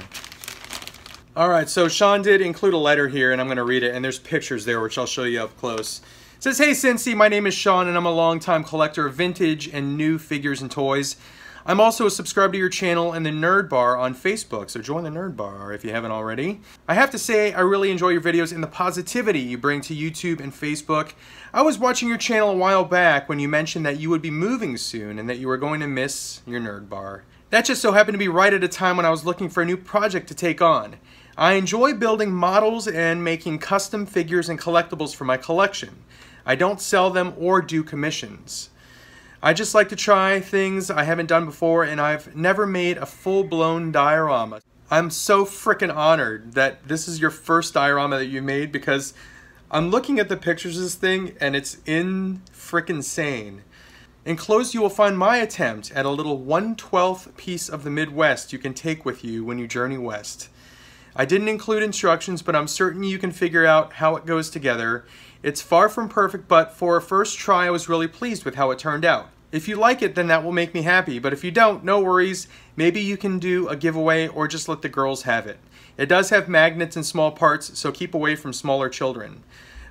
All right, so Sean did include a letter here, and I'm going to read it, and there's pictures there, which I'll show you up close. It says, hey, Cincy, my name is Sean, and I'm a longtime collector of vintage and new figures and toys. I'm also a subscriber to your channel and the Nerd Bar on Facebook, so join the Nerd Bar if you haven't already. I have to say, I really enjoy your videos and the positivity you bring to YouTube and Facebook. I was watching your channel a while back when you mentioned that you would be moving soon and that you were going to miss your Nerd Bar. That just so happened to be right at a time when I was looking for a new project to take on. I enjoy building models and making custom figures and collectibles for my collection. I don't sell them or do commissions. I just like to try things I haven't done before, and I've never made a full-blown diorama. I'm so freaking honored that this is your first diorama that you made, because I'm looking at the pictures of this thing and it's in freaking sane. Enclosed, you will find my attempt at a little 1/12 piece of the Midwest you can take with you when you journey west. I didn't include instructions, but I'm certain you can figure out how it goes together. It's far from perfect, but for a first try, I was really pleased with how it turned out. If you like it, then that will make me happy, but if you don't, no worries. Maybe you can do a giveaway or just let the girls have it. It does have magnets and small parts, so keep away from smaller children.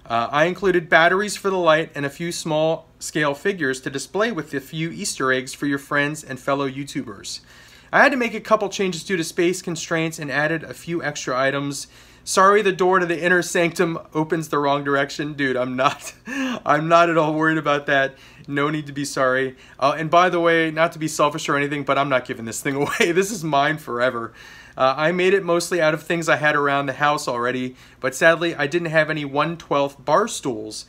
I included batteries for the light and a few small-scale figures to display with a few Easter eggs for your friends and fellow YouTubers. I had to make a couple changes due to space constraints and added a few extra items. Sorry, the door to the inner sanctum opens the wrong direction. Dude, I'm not at all worried about that. No need to be sorry. And by the way, not to be selfish or anything, but I'm not giving this thing away. This is mine forever. I made it mostly out of things I had around the house already, but sadly I didn't have any 1/12 bar stools.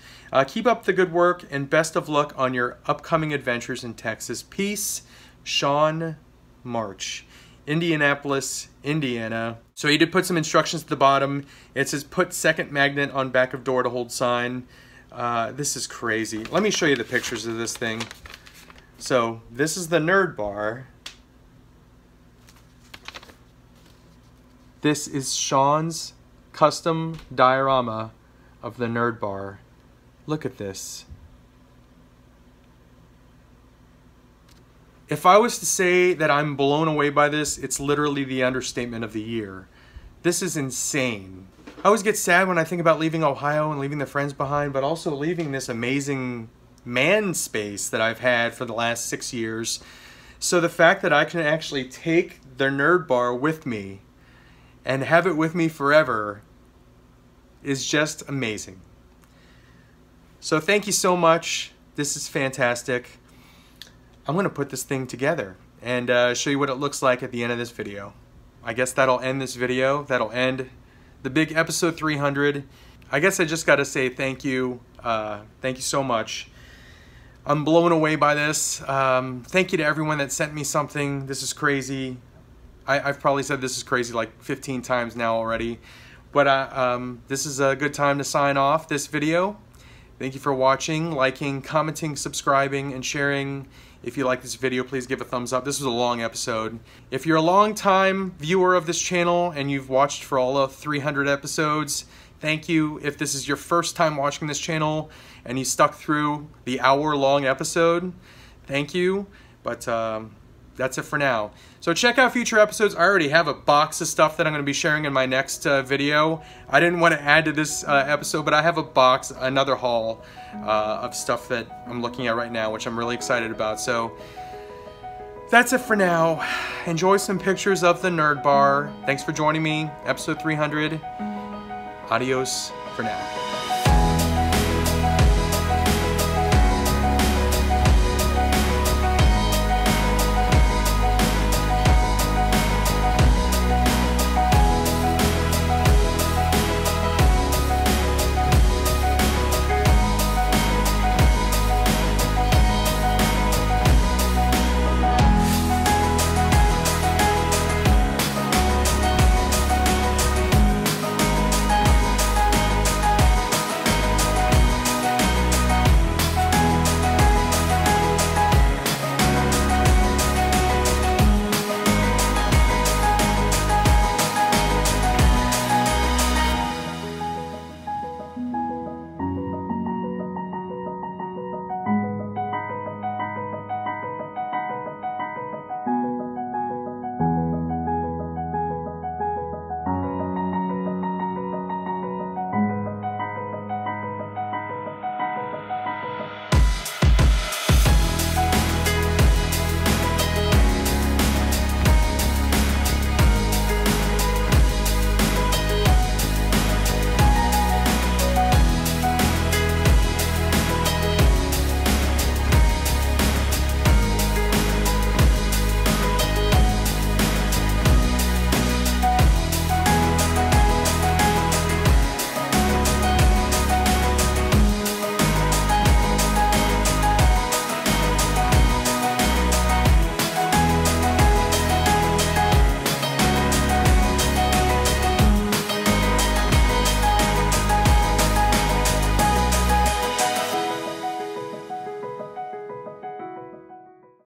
Keep up the good work and best of luck on your upcoming adventures in Texas. Peace, Sean March. Indianapolis, Indiana. So he did put some instructions at the bottom. It says put second magnet on back of door to hold sign. This is crazy. Let me show you the pictures of this thing. So this is the nerd bar. This is Sean's custom diorama of the nerd bar. Look at this. If I was to say that I'm blown away by this, it's literally the understatement of the year. This is insane. I always get sad when I think about leaving Ohio and leaving the friends behind, but also leaving this amazing man space that I've had for the last 6 years. So the fact that I can actually take the nerd bar with me and have it with me forever is just amazing. So thank you so much. This is fantastic. I'm going to put this thing together and show you what it looks like at the end of this video. I guess that'll end this video. That'll end the big episode 300. I guess I just got to say thank you. Thank you so much. I'm blown away by this. Thank you to everyone that sent me something. This is crazy. I've probably said this is crazy like 15 times now already. But this is a good time to sign off this video. Thank you for watching, liking, commenting, subscribing, and sharing. If you like this video, please give a thumbs up. This was a long episode. If you're a long-time viewer of this channel and you've watched for all of 300 episodes, thank you. If this is your first time watching this channel and you stuck through the hour-long episode, thank you. But that's it for now. So check out future episodes. I already have a box of stuff that I'm going to be sharing in my next video. I didn't want to add to this episode, but I have a box, another haul of stuff that I'm looking at right now, which I'm really excited about. So that's it for now. Enjoy some pictures of the nerd bar. Thanks for joining me. Episode 300. Adios for now.